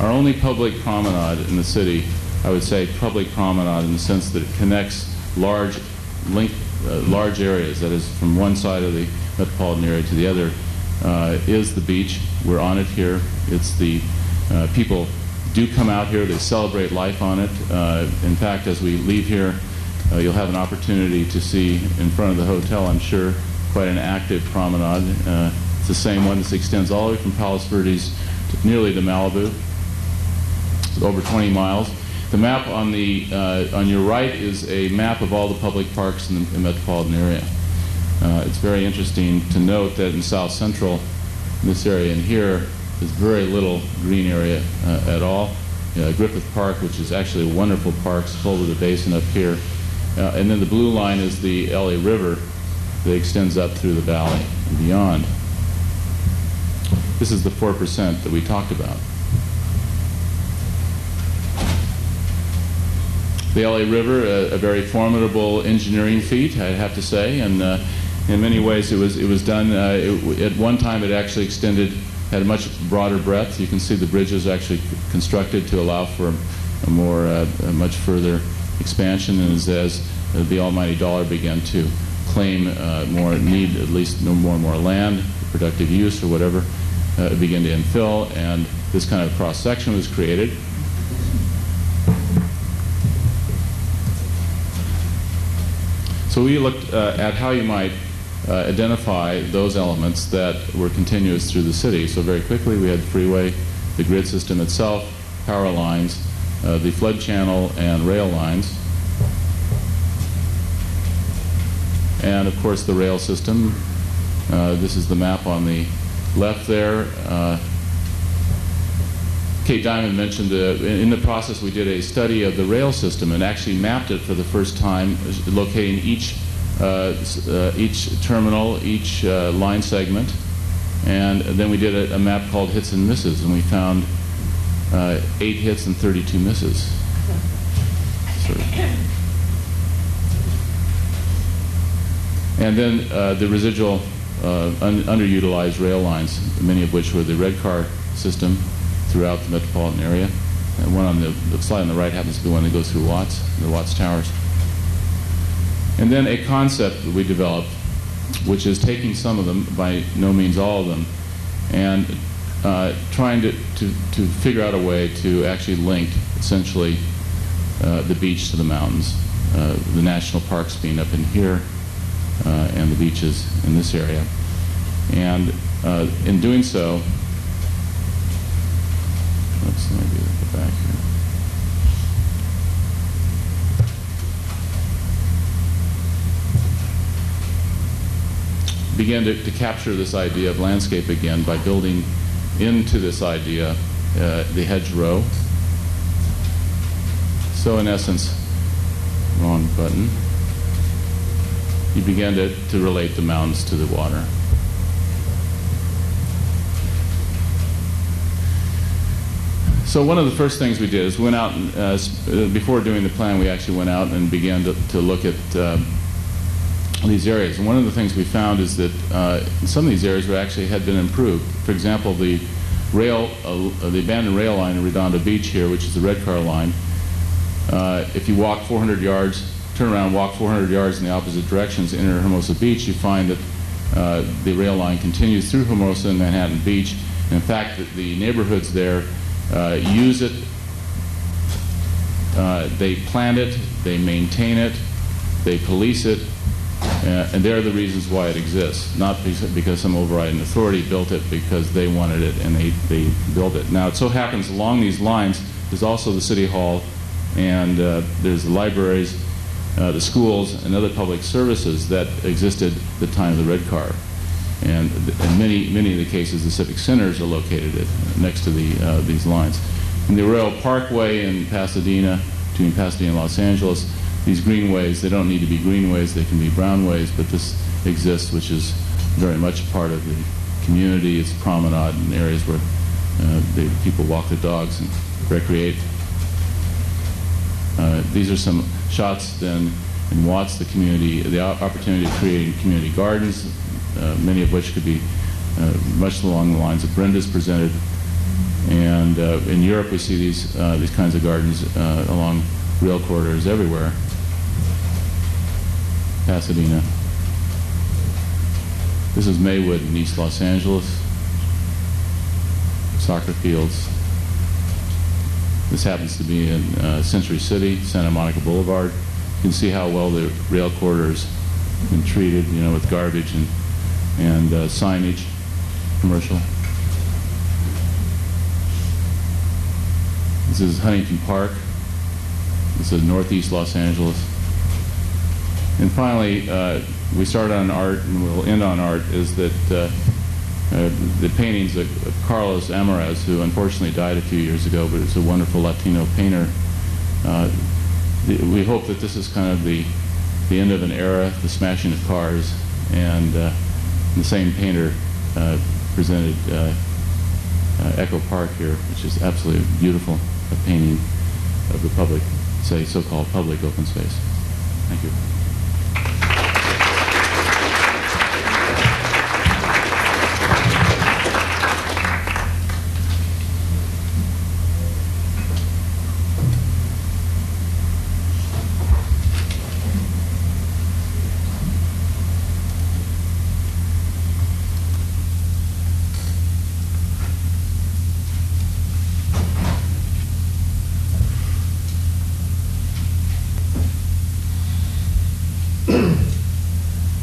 Our only public promenade in the city, I would say public promenade in the sense that it connects large, link, uh, large areas, that is from one side of the metropolitan area to the other, uh, is the beach. We're on it here. It's the uh, people do come out here. They celebrate life on it. Uh, in fact, as we leave here, Uh, you'll have an opportunity to see in front of the hotel, I'm sure, quite an active promenade. Uh, it's the same one that extends all the way from Palos Verdes to nearly to Malibu. It's over twenty miles. The map on the uh, on your right is a map of all the public parks in the, the metropolitan area. Uh, it's very interesting to note that in South Central, in this area in here, there's very little green area uh, at all. Uh, Griffith Park, which is actually a wonderful park, it's full of the basin up here. Uh, and then the blue line is the L A River that extends up through the valley and beyond. This is the four percent that we talked about. The L A River, a, a very formidable engineering feat, I have to say, and uh, in many ways it was, it was done, uh, it, at one time it actually extended, had a much broader breadth. You can see the bridge was actually constructed to allow for a more, uh, a much further expansion, and as, as the almighty dollar began to claim uh, more need, at least no more and more land, productive use or whatever, uh, it began to infill, and this kind of cross-section was created. So we looked uh, at how you might uh, identify those elements that were continuous through the city. So very quickly we had the freeway, the grid system itself, power lines, Uh, the flood channel and rail lines, and of course the rail system. Uh, this is the map on the left there. Uh, Kate Diamond mentioned uh, in the process we did a study of the rail system and actually mapped it for the first time, locating each uh, uh, each terminal, each uh, line segment, and then we did a, a map called Hits and Misses, and we found Uh, eight hits and thirty-two misses. Sorry. And then uh, the residual uh, un underutilized rail lines, many of which were the red car system throughout the metropolitan area. And one on the, the slide on the right happens to be one that goes through Watts, the Watts Towers. And then a concept that we developed, which is taking some of them, by no means all of them, and Uh, trying to, to, to figure out a way to actually link, essentially, uh, the beach to the mountains, uh, the national parks being up in here, uh, and the beaches in this area. And uh, in doing so, let's maybe go back here. Began to, to capture this idea of landscape again by building into this idea, uh, the hedgerow. So in essence, wrong button, you begin to, to relate the mountains to the water. So one of the first things we did is we went out, and, uh, before doing the plan, we actually went out and began to, to look at uh, these areas. And one of the things we found is that uh, some of these areas were actually had been improved. For example, the rail, uh, the abandoned rail line in Redondo Beach here, which is the red car line. Uh, if you walk four hundred yards, turn around, walk four hundred yards in the opposite directions, enter Hermosa Beach, you find that Uh, the rail line continues through Hermosa and Manhattan Beach. And in fact, the, the neighborhoods there uh, use it, uh, they plan it, they maintain it, they police it, uh, and they're the reasons why it exists. Not because some overriding authority built it, because they wanted it and they, they built it. Now, it so happens along these lines, there's also the City Hall, and uh, there's the libraries, uh, the schools, and other public services that existed at the time of the Red Car. And in many, many of the cases, the civic centers are located at, next to the, uh, these lines. In the Rail Parkway in Pasadena, between Pasadena and Los Angeles, these greenways, they don't need to be greenways, they can be brownways, but this exists, which is very much part of the community. It's promenade in areas where uh, the people walk their dogs and recreate. Uh, these are some shots then in Watts, the community, the opportunity of creating community gardens, uh, many of which could be uh, much along the lines that Brenda's presented. And uh, in Europe, we see these, uh, these kinds of gardens uh, along rail corridors everywhere. Pasadena. This is Maywood in East Los Angeles. Soccer fields. This happens to be in uh, Century City, Santa Monica Boulevard. You can see how well the rail corridors have been treated, you know, with garbage and, and uh, signage, commercial. This is Huntington Park. This is northeast Los Angeles. And finally, uh, we started on art, and we'll end on art, is that uh, Uh, the paintings of, of Carlos Amarez, who unfortunately died a few years ago, but is a wonderful Latino painter. Uh, th we hope that this is kind of the, the end of an era, the smashing of cars, and uh, the same painter uh, presented uh, uh, Echo Park here, which is absolutely beautiful, a painting of the public, say, so-called public open space. Thank you.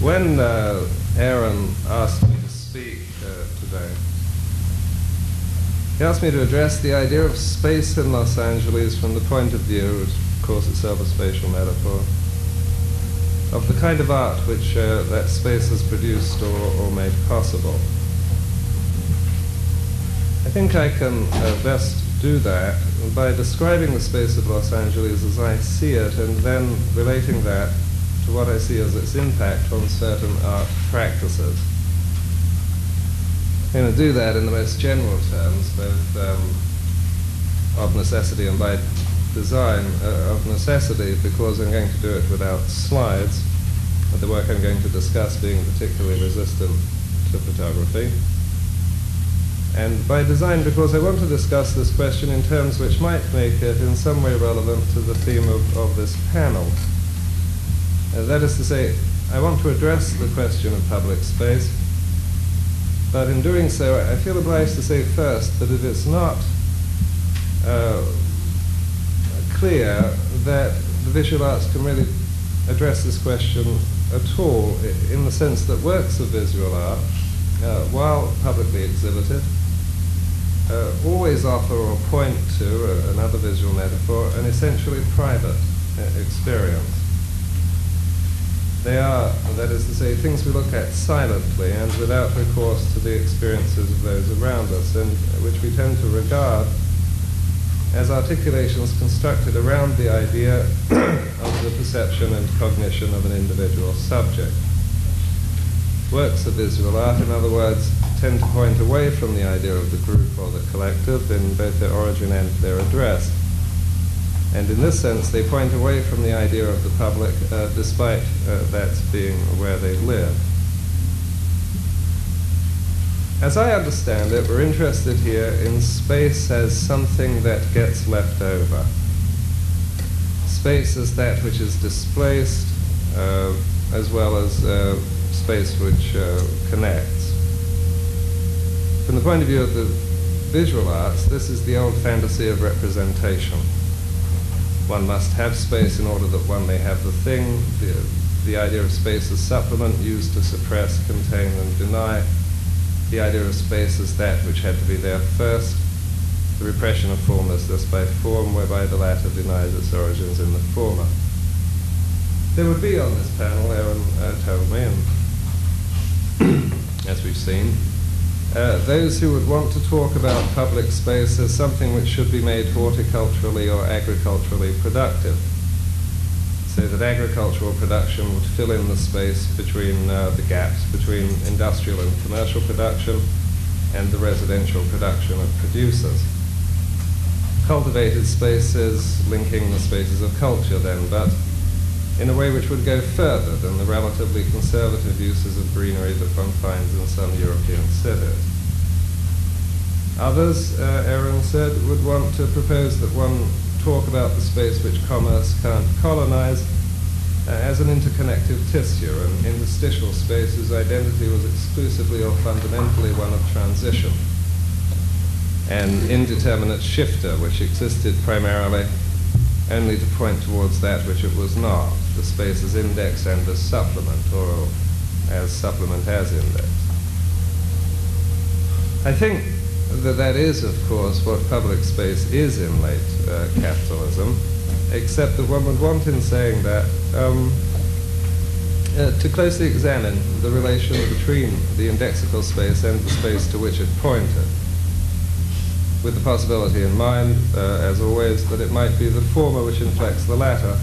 When uh, Aaron asked me to speak uh, today, he asked me to address the idea of space in Los Angeles from the point of view, which of course itself a spatial metaphor, of the kind of art which uh, that space has produced or, or made possible. I think I can uh, best do that by describing the space of Los Angeles as I see it, and then relating that to what I see as its impact on certain art practices. I'm going to do that in the most general terms, both um, of necessity and by design. Uh, of necessity, because I'm going to do it without slides, but the work I'm going to discuss being particularly resistant to photography. And by design, because I want to discuss this question in terms which might make it in some way relevant to the theme of, of this panel. Uh, that is to say, I want to address the question of public space, but in doing so, I feel obliged to say first that it is not uh, clear that the visual arts can really address this question at all, in the sense that works of visual art, uh, while publicly exhibited, uh, always offer or point to, uh, another visual metaphor, an essentially private uh, experience. They are, that is to say, things we look at silently and without recourse to the experiences of those around us, and which we tend to regard as articulations constructed around the idea of the perception and cognition of an individual subject. Works of visual art, in other words, tend to point away from the idea of the group or the collective in both their origin and their address. And in this sense, they point away from the idea of the public, uh, despite uh, that being where they live. As I understand it, we're interested here in space as something that gets left over. Space as that which is displaced, uh, as well as uh, space which uh, connects. From the point of view of the visual arts, this is the old fantasy of representation. One must have space in order that one may have the thing. The, the idea of space as supplement, used to suppress, contain, and deny. The idea of space as that which had to be there first. The repression of form is this by form, whereby the latter denies its origins in the former. There would be on this panel, Aaron uh, told me, and as we've seen, uh, those who would want to talk about public space as something which should be made horticulturally or agriculturally productive, so that agricultural production would fill in the space between uh, the gaps between industrial and commercial production and the residential production of producers. Cultivated space is linking the spaces of culture then, but in a way which would go further than the relatively conservative uses of greenery that one finds in some European cities. Others, uh, Aaron said, would want to propose that one talk about the space which commerce can't colonize uh, as an interconnected tissue, an interstitial space whose identity was exclusively or fundamentally one of transition, an indeterminate shifter which existed primarily only to point towards that which it was not, the space as index and as supplement, or as supplement as index. I think that that is, of course, what public space is in late uh, capitalism, except that one would want, in saying that, um, uh, to closely examine the relation between the indexical space and the space to which it pointed, with the possibility in mind, uh, as always, that it might be the former which inflects the latter,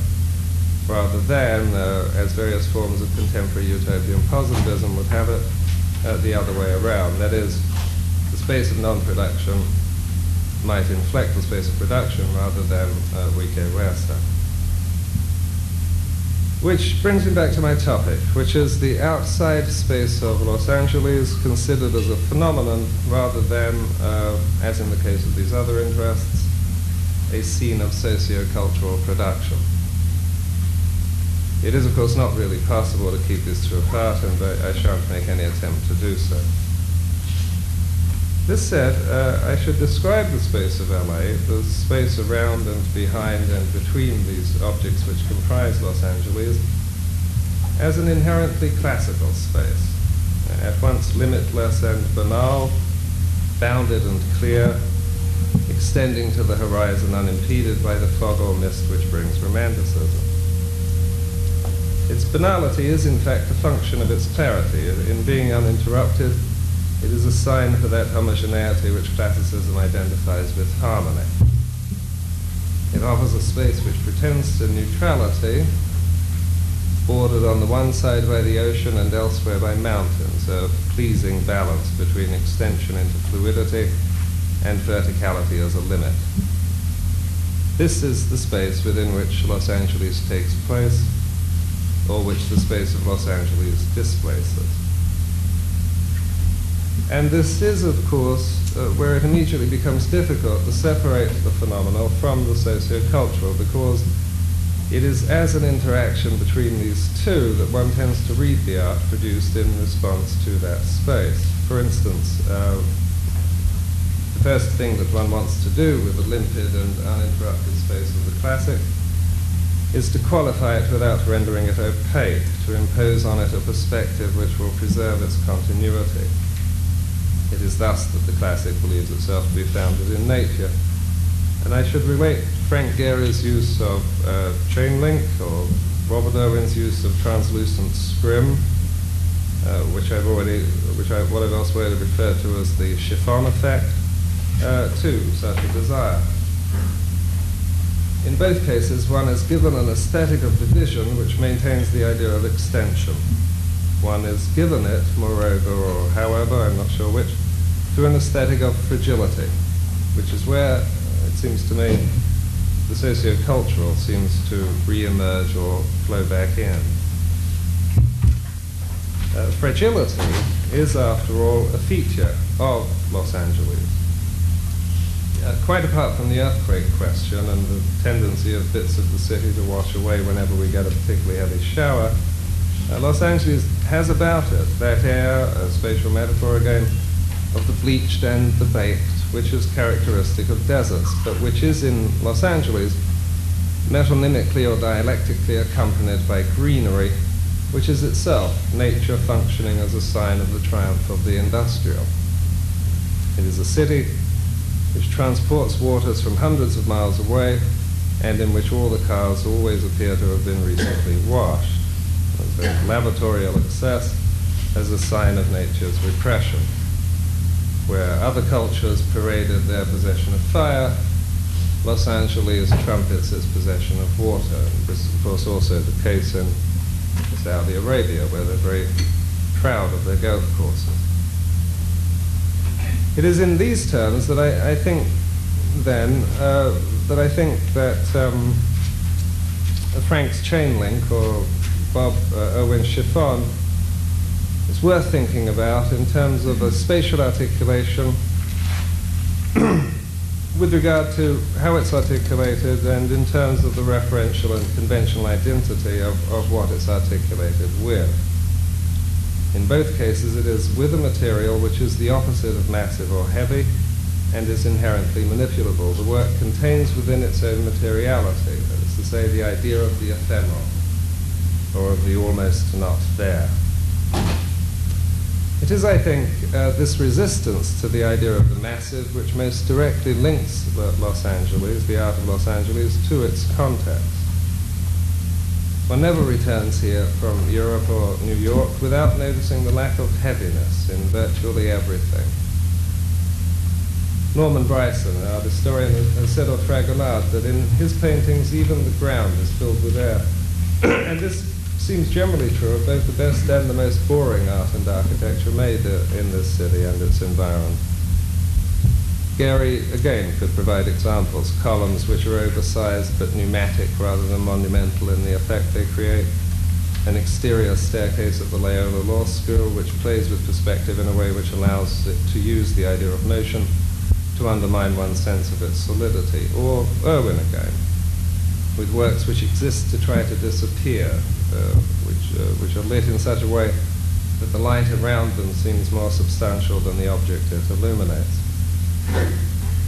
rather than, uh, as various forms of contemporary utopian positivism would have it, uh, the other way around. That is, the space of non-production might inflect the space of production rather than uh, vice-versa. Which brings me back to my topic, which is the outside space of Los Angeles considered as a phenomenon rather than, uh, as in the case of these other interests, a scene of socio-cultural production. It is, of course, not really possible to keep these two apart, and I, I shan't make any attempt to do so. This said, uh, I should describe the space of L A, the space around and behind and between these objects which comprise Los Angeles, as an inherently classical space, at once limitless and banal, bounded and clear, extending to the horizon unimpeded by the fog or mist which brings romanticism. Its banality is, in fact, a function of its clarity. In being uninterrupted, it is a sign for that homogeneity which classicism identifies with harmony. It offers a space which pretends to neutrality, bordered on the one side by the ocean and elsewhere by mountains, a pleasing balance between extension into fluidity and verticality as a limit. This is the space within which Los Angeles takes place, or which the space of Los Angeles displaces. And this is, of course, uh, where it immediately becomes difficult to separate the phenomenal from the socio-cultural, because it is as an interaction between these two that one tends to read the art produced in response to that space. For instance, uh, the first thing that one wants to do with the limpid and uninterrupted space of the classic is to qualify it without rendering it opaque, to impose on it a perspective which will preserve its continuity. It is thus that the classic believes itself to be founded in nature. And I should relate Frank Gehry's use of uh, chain link, or Robert Irwin's use of translucent scrim, uh, which I've already, which I've elsewhere referred to as the chiffon effect, uh, to such a desire. In both cases, one is given an aesthetic of division which maintains the idea of extension. One is given it, moreover, or however, I'm not sure which, to an aesthetic of fragility, which is where, it seems to me, the socio-cultural seems to re-emerge or flow back in. Uh, fragility is, after all, a feature of Los Angeles. Uh, quite apart from the earthquake question and the tendency of bits of the city to wash away whenever we get a particularly heavy shower, Uh, Los Angeles has about it that air, a spatial metaphor again, of the bleached and the baked, which is characteristic of deserts, but which is in Los Angeles metonymically or dialectically accompanied by greenery, which is itself nature functioning as a sign of the triumph of the industrial. It is a city which transports waters from hundreds of miles away and in which all the cars always appear to have been recently washed. As a lavatorial excess as a sign of nature's repression, where other cultures paraded their possession of fire, Los Angeles trumpets its possession of water. And this is, of course, also the case in Saudi Arabia, where they're very proud of their golf courses. It is in these terms that I, I think, then, uh, that I think that um, Frank's chain link, or Bob uh, Irwin Chiffon, is worth thinking about in terms of a spatial articulation with regard to how it's articulated and in terms of the referential and conventional identity of, of what it's articulated with. In both cases, it is with a material which is the opposite of massive or heavy and is inherently manipulable. The work contains within its own materiality, that is to say, the idea of the ephemeral, or of the almost not there. It is, I think, uh, this resistance to the idea of the massive which most directly links the Los Angeles, the art of Los Angeles, to its context. One never returns here from Europe or New York without noticing the lack of heaviness in virtually everything. Norman Bryson, our historian, has said of Fragonard that in his paintings even the ground is filled with air. And this seems generally true of both the best and the most boring art and architecture made uh, in this city and its environs. Gehry, again, could provide examples, columns which are oversized but pneumatic rather than monumental in the effect they create, an exterior staircase at the Loyola Law School which plays with perspective in a way which allows it to use the idea of motion to undermine one's sense of its solidity, or Irwin again, with works which exist to try to disappear, uh, which, uh, which are lit in such a way that the light around them seems more substantial than the object it illuminates.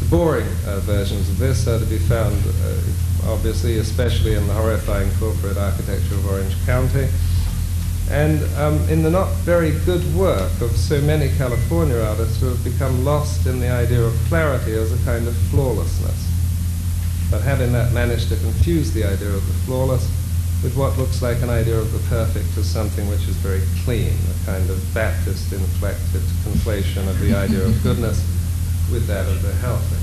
The boring uh, versions of this are to be found, uh, obviously, especially in the horrifying corporate architecture of Orange County, and um, in the not very good work of so many California artists who have become lost in the idea of clarity as a kind of flawlessness, but having that managed to confuse the idea of the flawless with what looks like an idea of the perfect as something which is very clean, a kind of Baptist inflected conflation of the idea of goodness with that of the healthy.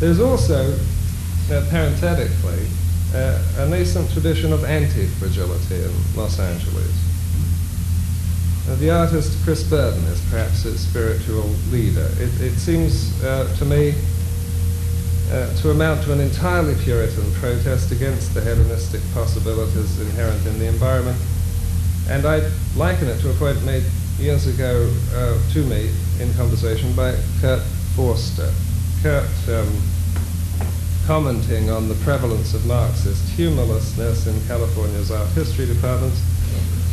There's also, uh, parenthetically, uh, a nascent tradition of anti-fragility in Los Angeles. Uh, the artist Chris Burden is perhaps its spiritual leader. It, it seems uh, to me Uh, to amount to an entirely Puritan protest against the hedonistic possibilities inherent in the environment. And I liken it to a point made years ago uh, to me in conversation by Kurt Forster. Kurt, um, commenting on the prevalence of Marxist humorlessness in California's art history departments,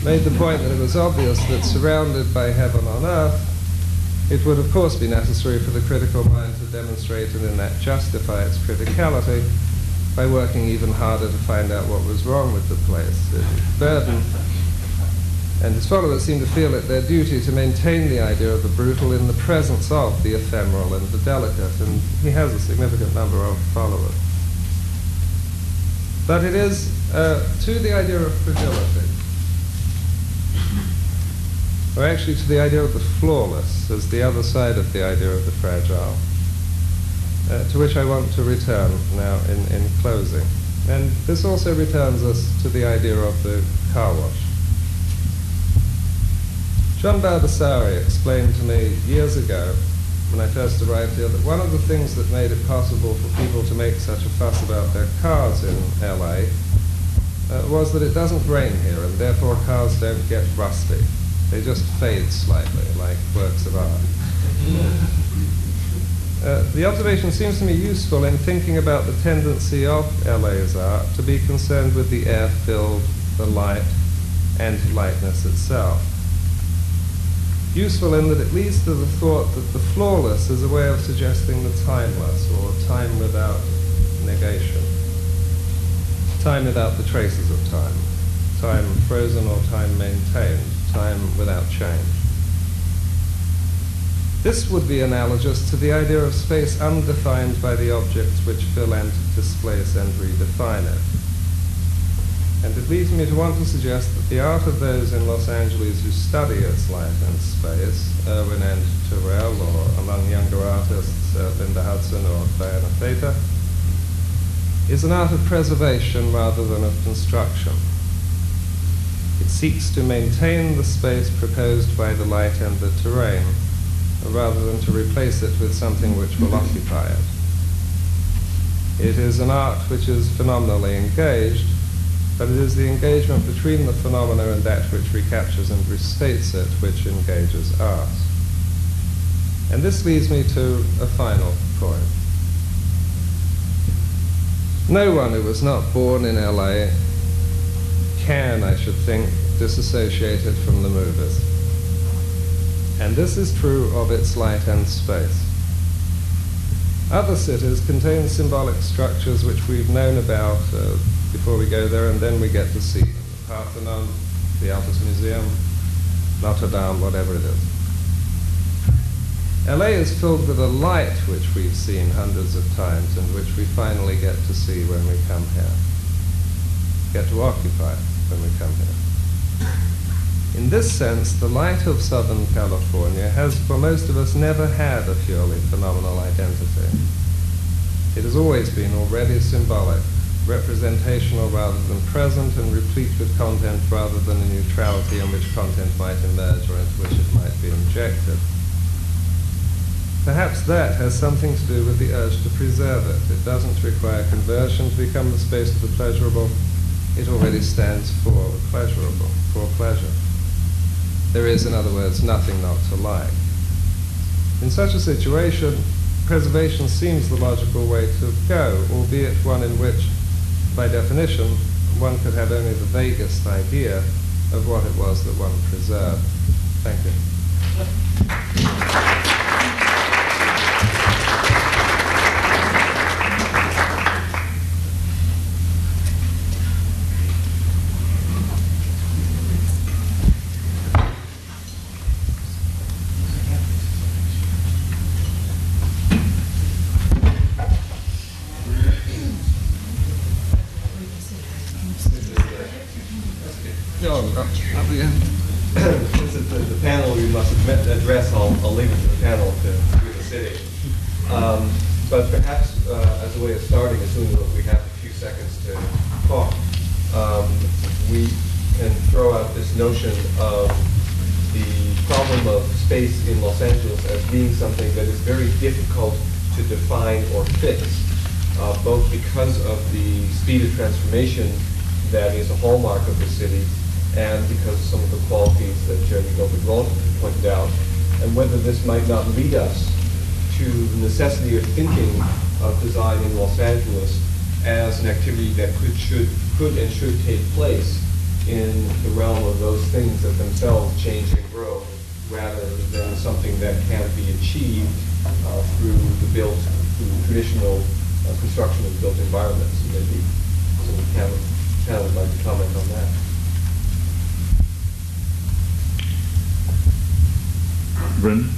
made the point that it was obvious that surrounded by heaven on earth, it would, of course, be necessary for the critical mind to demonstrate and in that justify its criticality by working even harder to find out what was wrong with the place. Burden and his followers seem to feel it their duty to maintain the idea of the brutal in the presence of the ephemeral and the delicate, and he has a significant number of followers. But it is uh, to the idea of fragility, or actually to the idea of the flawless as the other side of the idea of the fragile, uh, to which I want to return now in, in closing. And this also returns us to the idea of the car wash. John Baldessari explained to me years ago, when I first arrived here, that one of the things that made it possible for people to make such a fuss about their cars in L A uh, was that it doesn't rain here, and therefore cars don't get rusty. They just fade slightly, like works of art. Uh, the observation seems to me useful in thinking about the tendency of L A's art to be concerned with the air filled, the light, and lightness itself. Useful in that it leads to the thought that the flawless is a way of suggesting the timeless, or time without negation. Time without the traces of time. Time frozen or time maintained. Time without change. This would be analogous to the idea of space undefined by the objects which fill and displace and redefine it. And it leads me to want to suggest that the art of those in Los Angeles who study its light and space, Irwin and Terrell, or among younger artists, uh, Linda Hudson or Diana Theta, is an art of preservation rather than of construction. It seeks to maintain the space proposed by the light and the terrain, rather than to replace it with something which will occupy it. It is an art which is phenomenally engaged, but it is the engagement between the phenomena and that which recaptures and restates it which engages art. And this leads me to a final point. No one who was not born in L A can, I should think, disassociate it from the movies. And this is true of its light and space. Other cities contain symbolic structures which we've known about uh, before we go there, and then we get to see them. The Parthenon, the Altus Museum, Notre Dame, whatever it is. L A is filled with a light which we've seen hundreds of times and which we finally get to see when we come here, get to occupy when we come here. In this sense, the light of Southern California has, for most of us, never had a purely phenomenal identity. It has always been already symbolic, representational rather than present, and replete with content rather than a neutrality in which content might emerge or into which it might be injected. Perhaps that has something to do with the urge to preserve it. It doesn't require conversion to become the space of the pleasurable. It already stands for the pleasurable, for pleasure. There is, in other words, nothing not to like. In such a situation, preservation seems the logical way to go, albeit one in which, by definition, one could have only the vaguest idea of what it was that one preserved. Thank you. Speed of transformation that is a hallmark of the city, and because of some of the qualities that Jeremy Gilbert-Rolfe pointed out, and whether this might not lead us to the necessity of thinking of design in Los Angeles as an activity that could, should, could and should take place in the realm of those things that themselves change and grow, rather than something that can be achieved uh, through the built, through the traditional Uh, construction of built environments, and maybe Pam so would like to comment on that. Brenda?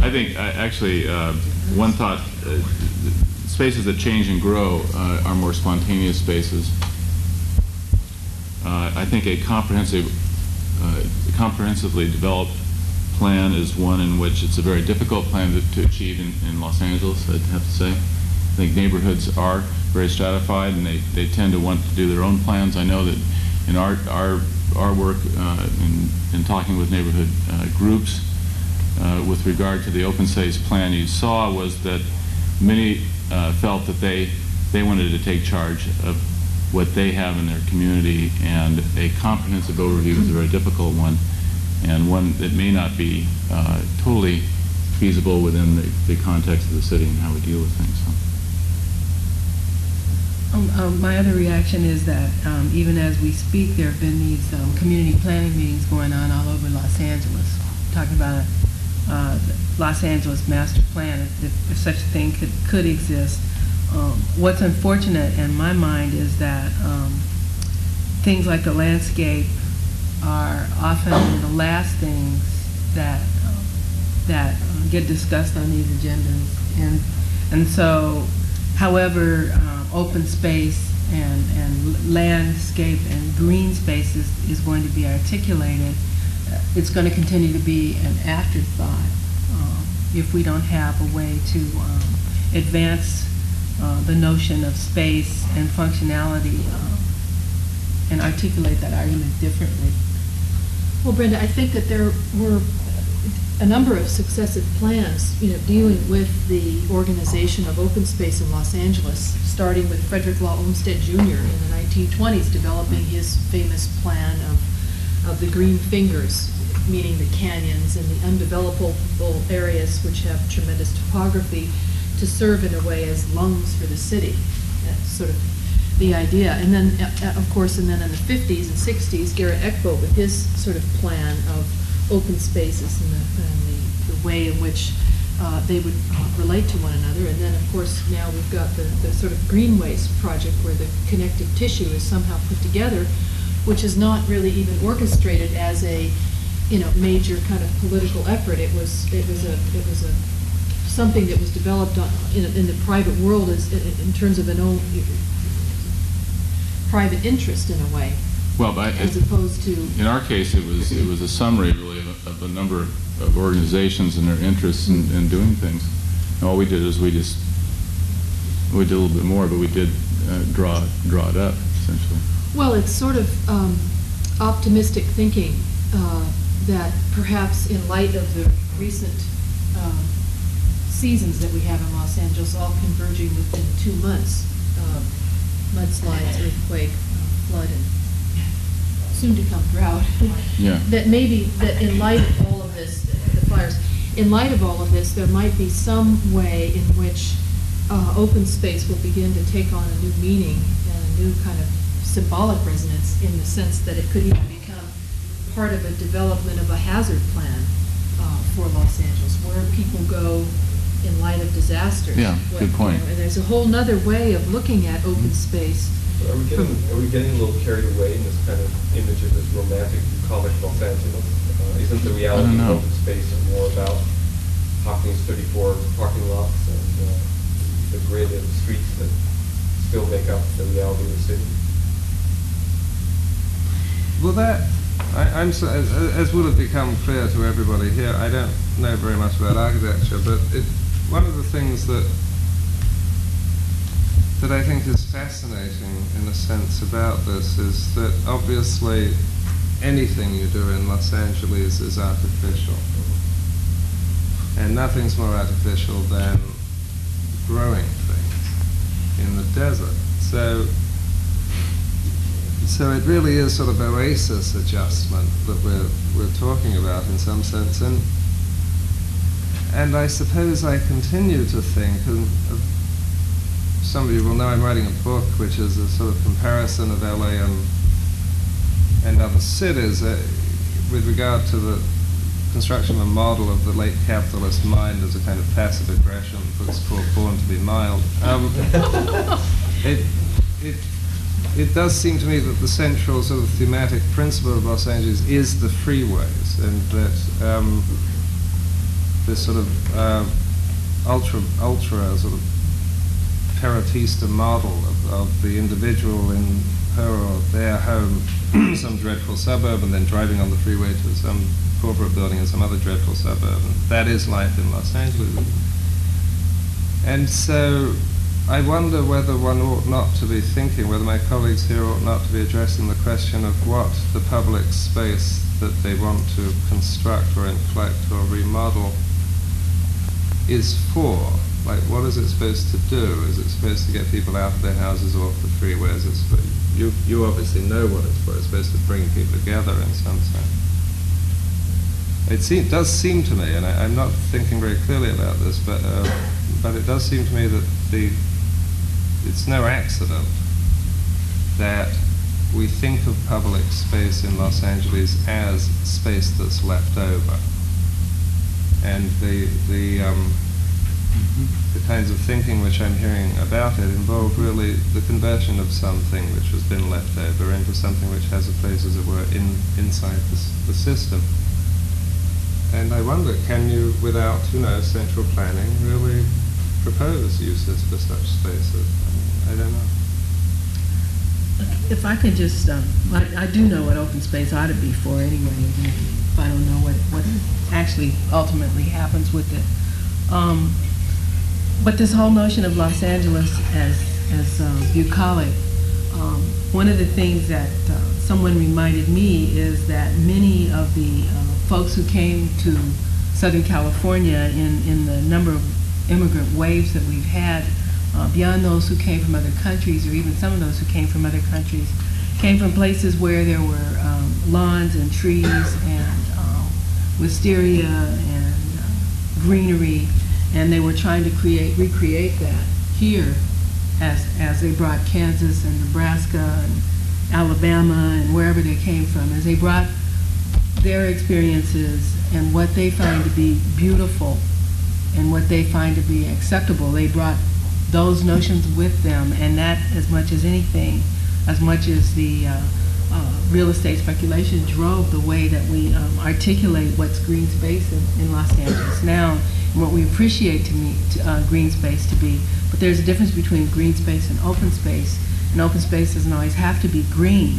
I think I, actually uh, one thought, uh, spaces that change and grow uh, are more spontaneous spaces. Uh, I think a comprehensive, uh, comprehensively developed plan is one in which it's a very difficult plan to, to achieve in, in Los Angeles, I'd have to say. I think neighborhoods are very stratified, and they, they tend to want to do their own plans. I know that in our, our, our work, uh, in, in talking with neighborhood uh, groups, uh, with regard to the open space plan you saw, was that many uh, felt that they, they wanted to take charge of what they have in their community, and a comprehensive overview is a very difficult one, and one that may not be uh, totally feasible within the, the context of the city and how we deal with things. So. Um, um, my other reaction is that um, even as we speak, there have been these um, community planning meetings going on all over Los Angeles, talking about uh, the Los Angeles master plan, if, if such a thing could, could exist. Um, what's unfortunate in my mind is that um, things like the landscape are often the last things that um, that um, get discussed on these agendas, and and so, however, um, open space and and landscape and green spaces is, is going to be articulated. It's going to continue to be an afterthought um, if we don't have a way to um, advance uh, the notion of space and functionality um, and articulate that argument differently. Well, Brenda, I think that there were a number of successive plans, you know, dealing with the organization of open space in Los Angeles, starting with Frederick Law Olmsted Junior in the nineteen twenties, developing his famous plan of, of the green fingers, meaning the canyons and the undevelopable areas which have tremendous topography, to serve in a way as lungs for the city. That's sort of the idea. And then, uh, of course, and then in the fifties and sixties, Garrett Ekbo with his sort of plan of open spaces and the, and the, the way in which uh, they would relate to one another. And then, of course, now we've got the, the sort of greenways project where the connective tissue is somehow put together, which is not really even orchestrated as a, you know, major kind of political effort. It was, it was a, it was a something that was developed on, in, in the private world as in, in terms of an old. private interest in a way. Well, but as it, opposed to in our case, it was it was a summary really of, of a number of organizations and their interests in, in doing things. And all we did is we just we did a little bit more, but we did uh, draw draw it up essentially. Well, it's sort of um, optimistic thinking uh, that perhaps in light of the recent uh, seasons that we have in Los Angeles, all converging within two months. Uh, mudslides, earthquake, flood, and soon-to-come drought, yeah. that maybe, that in light of all of this, the fires, in light of all of this, there might be some way in which uh, open space will begin to take on a new meaning and a new kind of symbolic resonance in the sense that it could even become part of a development of a hazard plan uh, for Los Angeles, where people go in light of disasters. Yeah, what, good point. You know, and there's a whole nother way of looking at open space. Are we getting, are we getting a little carried away in this kind of image of this romantic bucolic Los Angeles? Uh, isn't the reality of open space more about Hockney's thirty-four parking lots and uh, the grid and the streets that still make up the reality of the city? Well, that, I, I'm so, as, as would have become clear to everybody here, I don't know very much about architecture, but it, one of the things that that I think is fascinating in a sense about this is that obviously anything you do in Los Angeles is artificial, and nothing's more artificial than growing things in the desert. So, so it really is sort of oasis adjustment that we're we're talking about in some sense, and. And I suppose I continue to think, and some of you will know I'm writing a book which is a sort of comparison of L A and, and other cities uh, with regard to the construction of a model of the late capitalist mind as a kind of passive aggression that's called Born to be Mild. Um, it, it, it does seem to me that the central sort of thematic principle of Los Angeles is the freeways, and that um, this sort of uh, ultra, ultra sort of Peratista model of, of the individual in her or their home, some dreadful suburb, and then driving on the freeway to some corporate building in some other dreadful suburb. And that is life in Los Angeles. And so I wonder whether one ought not to be thinking, whether my colleagues here ought not to be addressing the question of what the public space that they want to construct or inflect or remodel is for. Like, what is it supposed to do? Is it supposed to get people out of their houses, off the freeways? It's, you, you obviously know what it's for. It's supposed to bring people together in some sense. It seem, does seem to me, and I, I'm not thinking very clearly about this, but, uh, but it does seem to me that the, it's no accident that we think of public space in Los Angeles as space that's left over. And the, the, um, mm-hmm. the kinds of thinking which I'm hearing about it involve really the conversion of something which has been left over into something which has a place, as it were, in, inside the, the system. And I wonder, can you, without, you know, central planning, really propose uses for such spaces? I don't know. If I could just, um, I, I do know what open space ought to be for anyway, if I don't know what, what actually ultimately happens with it. Um, but this whole notion of Los Angeles as, as um, bucolic, um, one of the things that uh, someone reminded me is that many of the uh, folks who came to Southern California in, in the number of immigrant waves that we've had, Uh, beyond those who came from other countries, or even some of those who came from other countries, came from places where there were um, lawns and trees and um, wisteria and uh, greenery, and they were trying to create, recreate that here as, as they brought Kansas and Nebraska and Alabama and wherever they came from, as they brought their experiences and what they find to be beautiful and what they find to be acceptable. They brought those notions with them, and that, as much as anything, as much as the uh, uh, real estate speculation, drove the way that we um, articulate what's green space in, in Los Angeles now, and what we appreciate to me, to, uh, green space to be. But there's a difference between green space and open space, and open space doesn't always have to be green,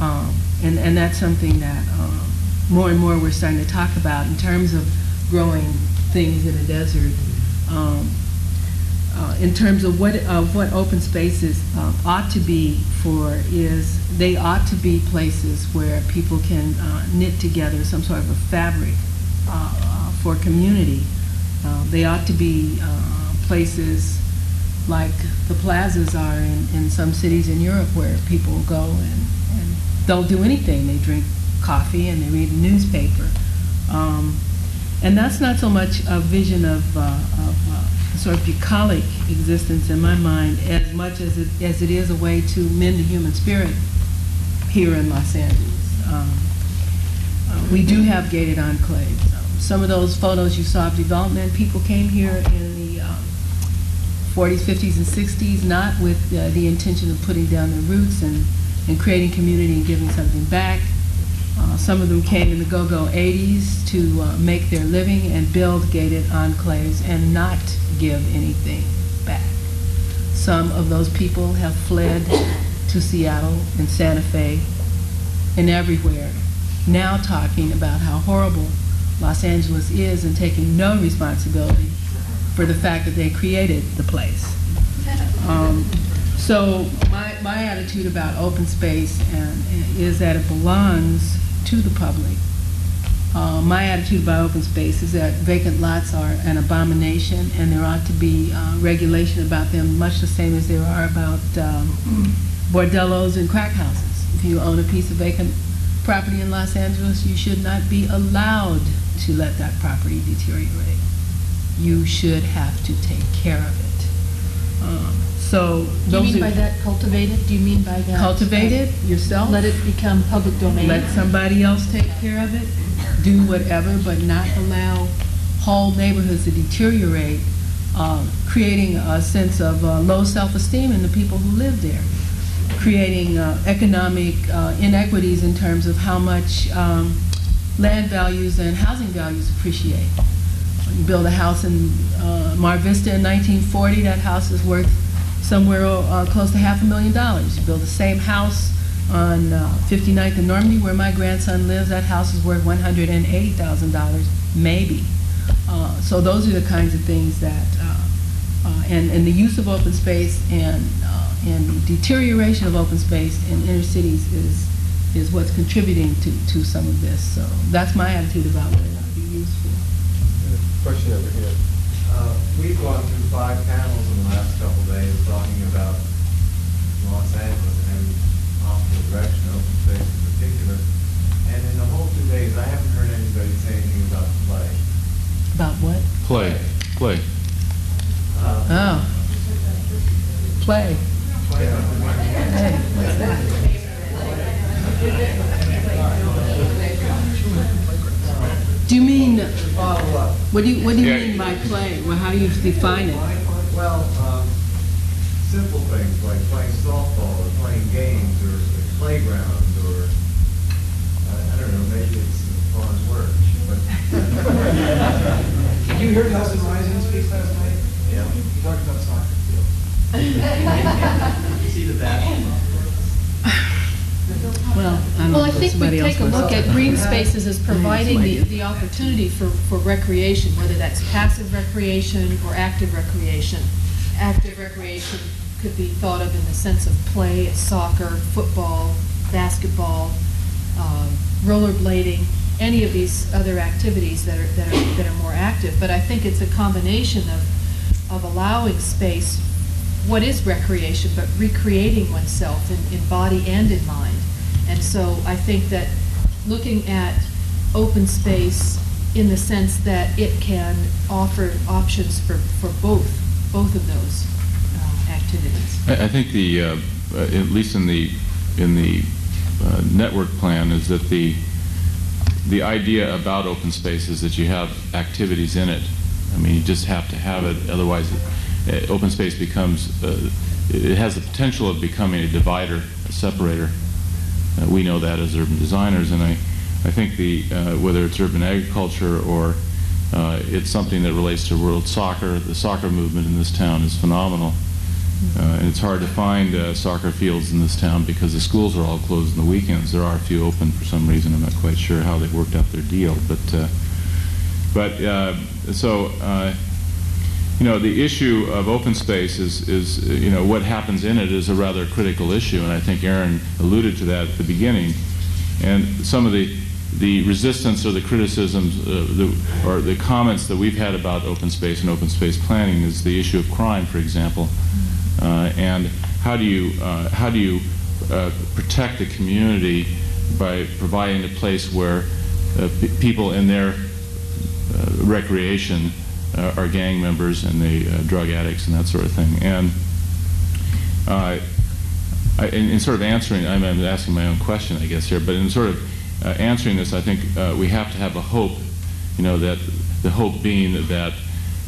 um, and, and that's something that uh, more and more we're starting to talk about in terms of growing things in a desert. Um, Uh, in terms of what uh, what open spaces uh, ought to be for, is they ought to be places where people can uh, knit together some sort of a fabric uh, uh, for community. Uh, they ought to be uh, places like the plazas are in, in some cities in Europe, where people go and, and they'll do anything. They drink coffee and they read a newspaper. Um, and that's not so much a vision of, uh, of uh, sort of bucolic existence in my mind, as much as it, as it is a way to mend the human spirit here in Los Angeles. Um, uh, we do have gated enclaves. Um, some of those photos you saw of development, people came here in the um, forties, fifties, and sixties, not with uh, the intention of putting down their roots and, and creating community and giving something back. Uh, some of them came in the go-go eighties to uh, make their living and build gated enclaves and not give anything back. Some of those people have fled to Seattle and Santa Fe and everywhere, now talking about how horrible Los Angeles is and taking no responsibility for the fact that they created the place. Um, so my, my attitude about open space and, and is that it belongs to the public. Uh, my attitude about open space is that vacant lots are an abomination, and there ought to be uh, regulation about them, much the same as there are about um, bordellos and crack houses. If you own a piece of vacant property in Los Angeles, you should not be allowed to let that property deteriorate. You should have to take care of it. Um, So do you mean by that cultivate it? Do you mean by that cultivate it yourself? Let it become public domain. Let somebody else take care of it. Do whatever, but not allow whole neighborhoods to deteriorate, uh, creating a sense of uh, low self-esteem in the people who live there, creating uh, economic uh, inequities in terms of how much um, land values and housing values appreciate. You build a house in uh, Mar Vista in nineteen forty. That house is worth somewhere uh, close to half a million dollars. You build the same house on uh, fifty-ninth and Normandy, where my grandson lives. That house is worth one hundred eighty thousand dollars, maybe. Uh, so those are the kinds of things that, uh, uh, and, and the use of open space and, uh, and the deterioration of open space in inner cities is, is what's contributing to, to some of this. So that's my attitude about what it ought to be used for. Question over here. Uh, we've gone through five panels in the last couple of days talking about Los Angeles and every possible direction, open space in particular. And in the whole two days, I haven't heard anybody say anything about play. About what? Play. Play. Uh, oh. Play. Play. Play. Play. Do you mean follow up? What do you What do you yeah. mean by play? Well, how do you define it? Well, um, simple things like playing softball or playing games or playgrounds or uh, I don't know. Maybe it's fun work. But did you hear Nelson Rising speak last night? Yeah. He talked about soccer fields. You see the basketball. Well, I, well, I think we take a look at green spaces as providing the, the opportunity for, for recreation, whether that's passive recreation or active recreation. Active recreation could be thought of in the sense of play, soccer, football, basketball, um, rollerblading, any of these other activities that are, that are, that are more active. But I think it's a combination of, of allowing space, what is recreation, but recreating oneself in, in body and in mind. And so I think that looking at open space in the sense that it can offer options for, for both, both of those uh, activities. I, I think the, uh, uh, at least in the, in the uh, network plan, is that the, the idea about open space is that you have activities in it. I mean, you just have to have it, otherwise it, Uh, open space becomes, uh, it has the potential of becoming a divider, a separator. Uh, we know that as urban designers, and I, I think the, uh, whether it's urban agriculture or uh, it's something that relates to world soccer, the soccer movement in this town is phenomenal. Uh, and it's hard to find uh, soccer fields in this town because the schools are all closed on the weekends. There are a few open for some reason. I'm not quite sure how they worked out their deal, but, uh, but uh, so, uh, you know, the issue of open space is, is, you know, what happens in it is a rather critical issue, and I think Aaron alluded to that at the beginning. And some of the, the resistance or the criticisms uh, the, or the comments that we've had about open space and open space planning is the issue of crime, for example. Uh, and how do you, uh, how do you uh, protect the community by providing a place where uh, p people in their uh, recreation Uh, are gang members and the uh, drug addicts and that sort of thing. And uh, I, in, in sort of answering, I'm, I'm asking my own question, I guess, here, but in sort of uh, answering this, I think uh, we have to have a hope, you know, that the hope being that, that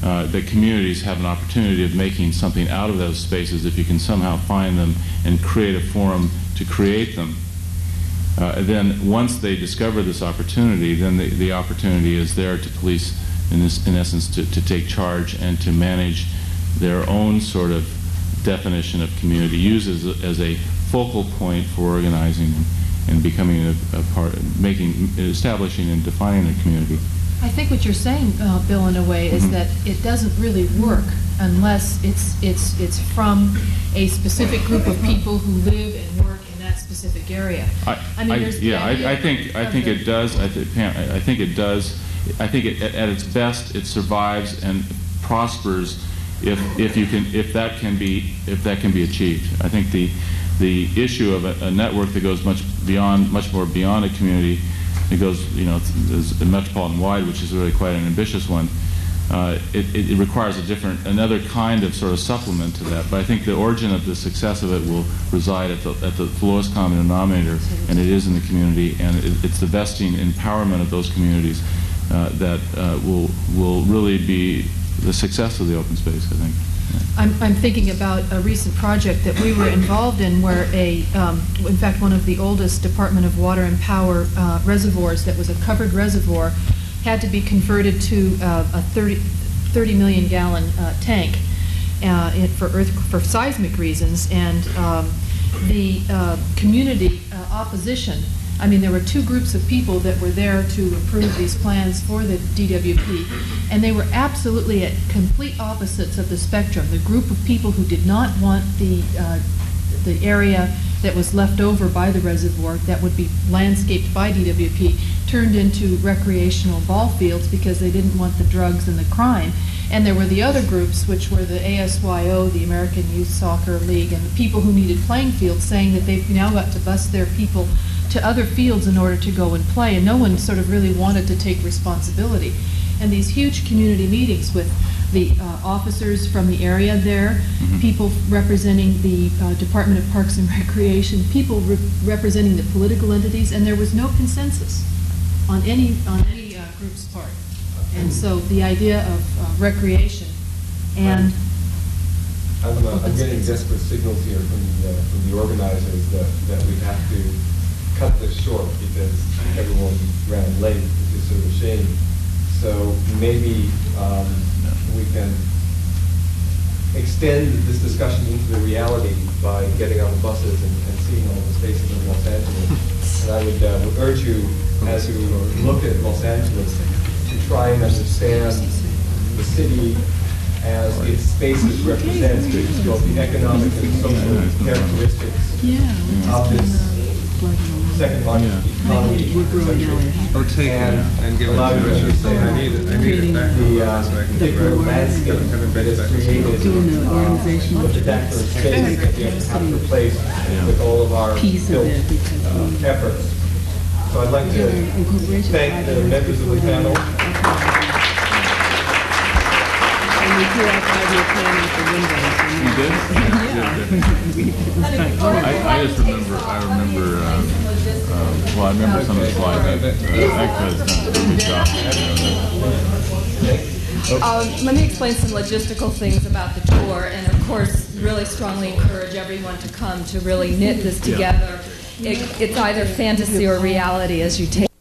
uh, the communities have an opportunity of making something out of those spaces if you can somehow find them and create a forum to create them. Uh, and then once they discover this opportunity, then the, the opportunity is there to police, in, this, in essence, to, to take charge and to manage their own sort of definition of community, use as a, as a focal point for organizing and becoming a, a part, making, establishing and defining a community. I think what you're saying, uh, Bill, in a way, is mm-hmm. that it doesn't really work unless it's, it's, it's from a specific group of people who live and work in that specific area. I, I mean, I, there's yeah, the I, I think I think it does. I, th Pam, I, I think it does. I think it, at its best, it survives and prospers if if you can if that can be if that can be achieved. I think the the issue of a, a network that goes much beyond, much more beyond a community, it goes you know is metropolitan wide, which is really quite an ambitious one. Uh, it, it requires a different, another kind of sort of supplement to that. But I think the origin of the success of it will reside at the at the lowest common denominator, and it is in the community, and it, it's the vesting empowerment of those communities. Uh, that uh, will will really be the success of the open space, I think. Yeah. I'm, I'm thinking about a recent project that we were involved in where a, um, in fact, one of the oldest Department of Water and Power uh, reservoirs that was a covered reservoir had to be converted to uh, a thirty million gallon uh, tank uh, it, for, earth, for seismic reasons. And um, the uh, community uh, opposition, I mean, there were two groups of people that were there to approve these plans for the D W P, and they were absolutely at complete opposites of the spectrum. The group of people who did not want the, uh, the area that was left over by the reservoir that would be landscaped by D W P turned into recreational ball fields because they didn't want the drugs and the crime. And there were the other groups, which were the A S Y O, the American Youth Soccer League, and the people who needed playing fields, saying that they've now got to bus their people to other fields in order to go and play, and no one sort of really wanted to take responsibility. And these huge community meetings with the uh, officers from the area there, people representing the uh, Department of Parks and Recreation, people re representing the political entities, and there was no consensus on any on any uh, groups apart. And so the idea of uh, recreation and... I'm, uh, I'm getting desperate signals here from the, uh, from the organizers that, that we have to cut this short because everyone ran late, which is sort of a shame. So maybe um, we can extend this discussion into the reality by getting on the buses and, and seeing all the spaces in Los Angeles. And I would, uh, would urge you, as you look at Los Angeles, to try and understand the city as its spaces represent both the economic and social characteristics yeah, of this second largest economy in the country, and, and allow you to understand I need it. I need it back the, uh, so I can the landscape that is created uh, with the back of the space that we have to replace with all of our built uh, efforts. So I'd like to thank the members of the panel. We threw out five-year plan at the windows. You did? Yeah. I, I just remember, I remember, um, um, well, I remember some of the slides. I think that's a good job. Um, let me explain some logistical things about the tour, and of course, really strongly encourage everyone to come to really knit this together. Yeah. It, it's either fantasy or reality as you take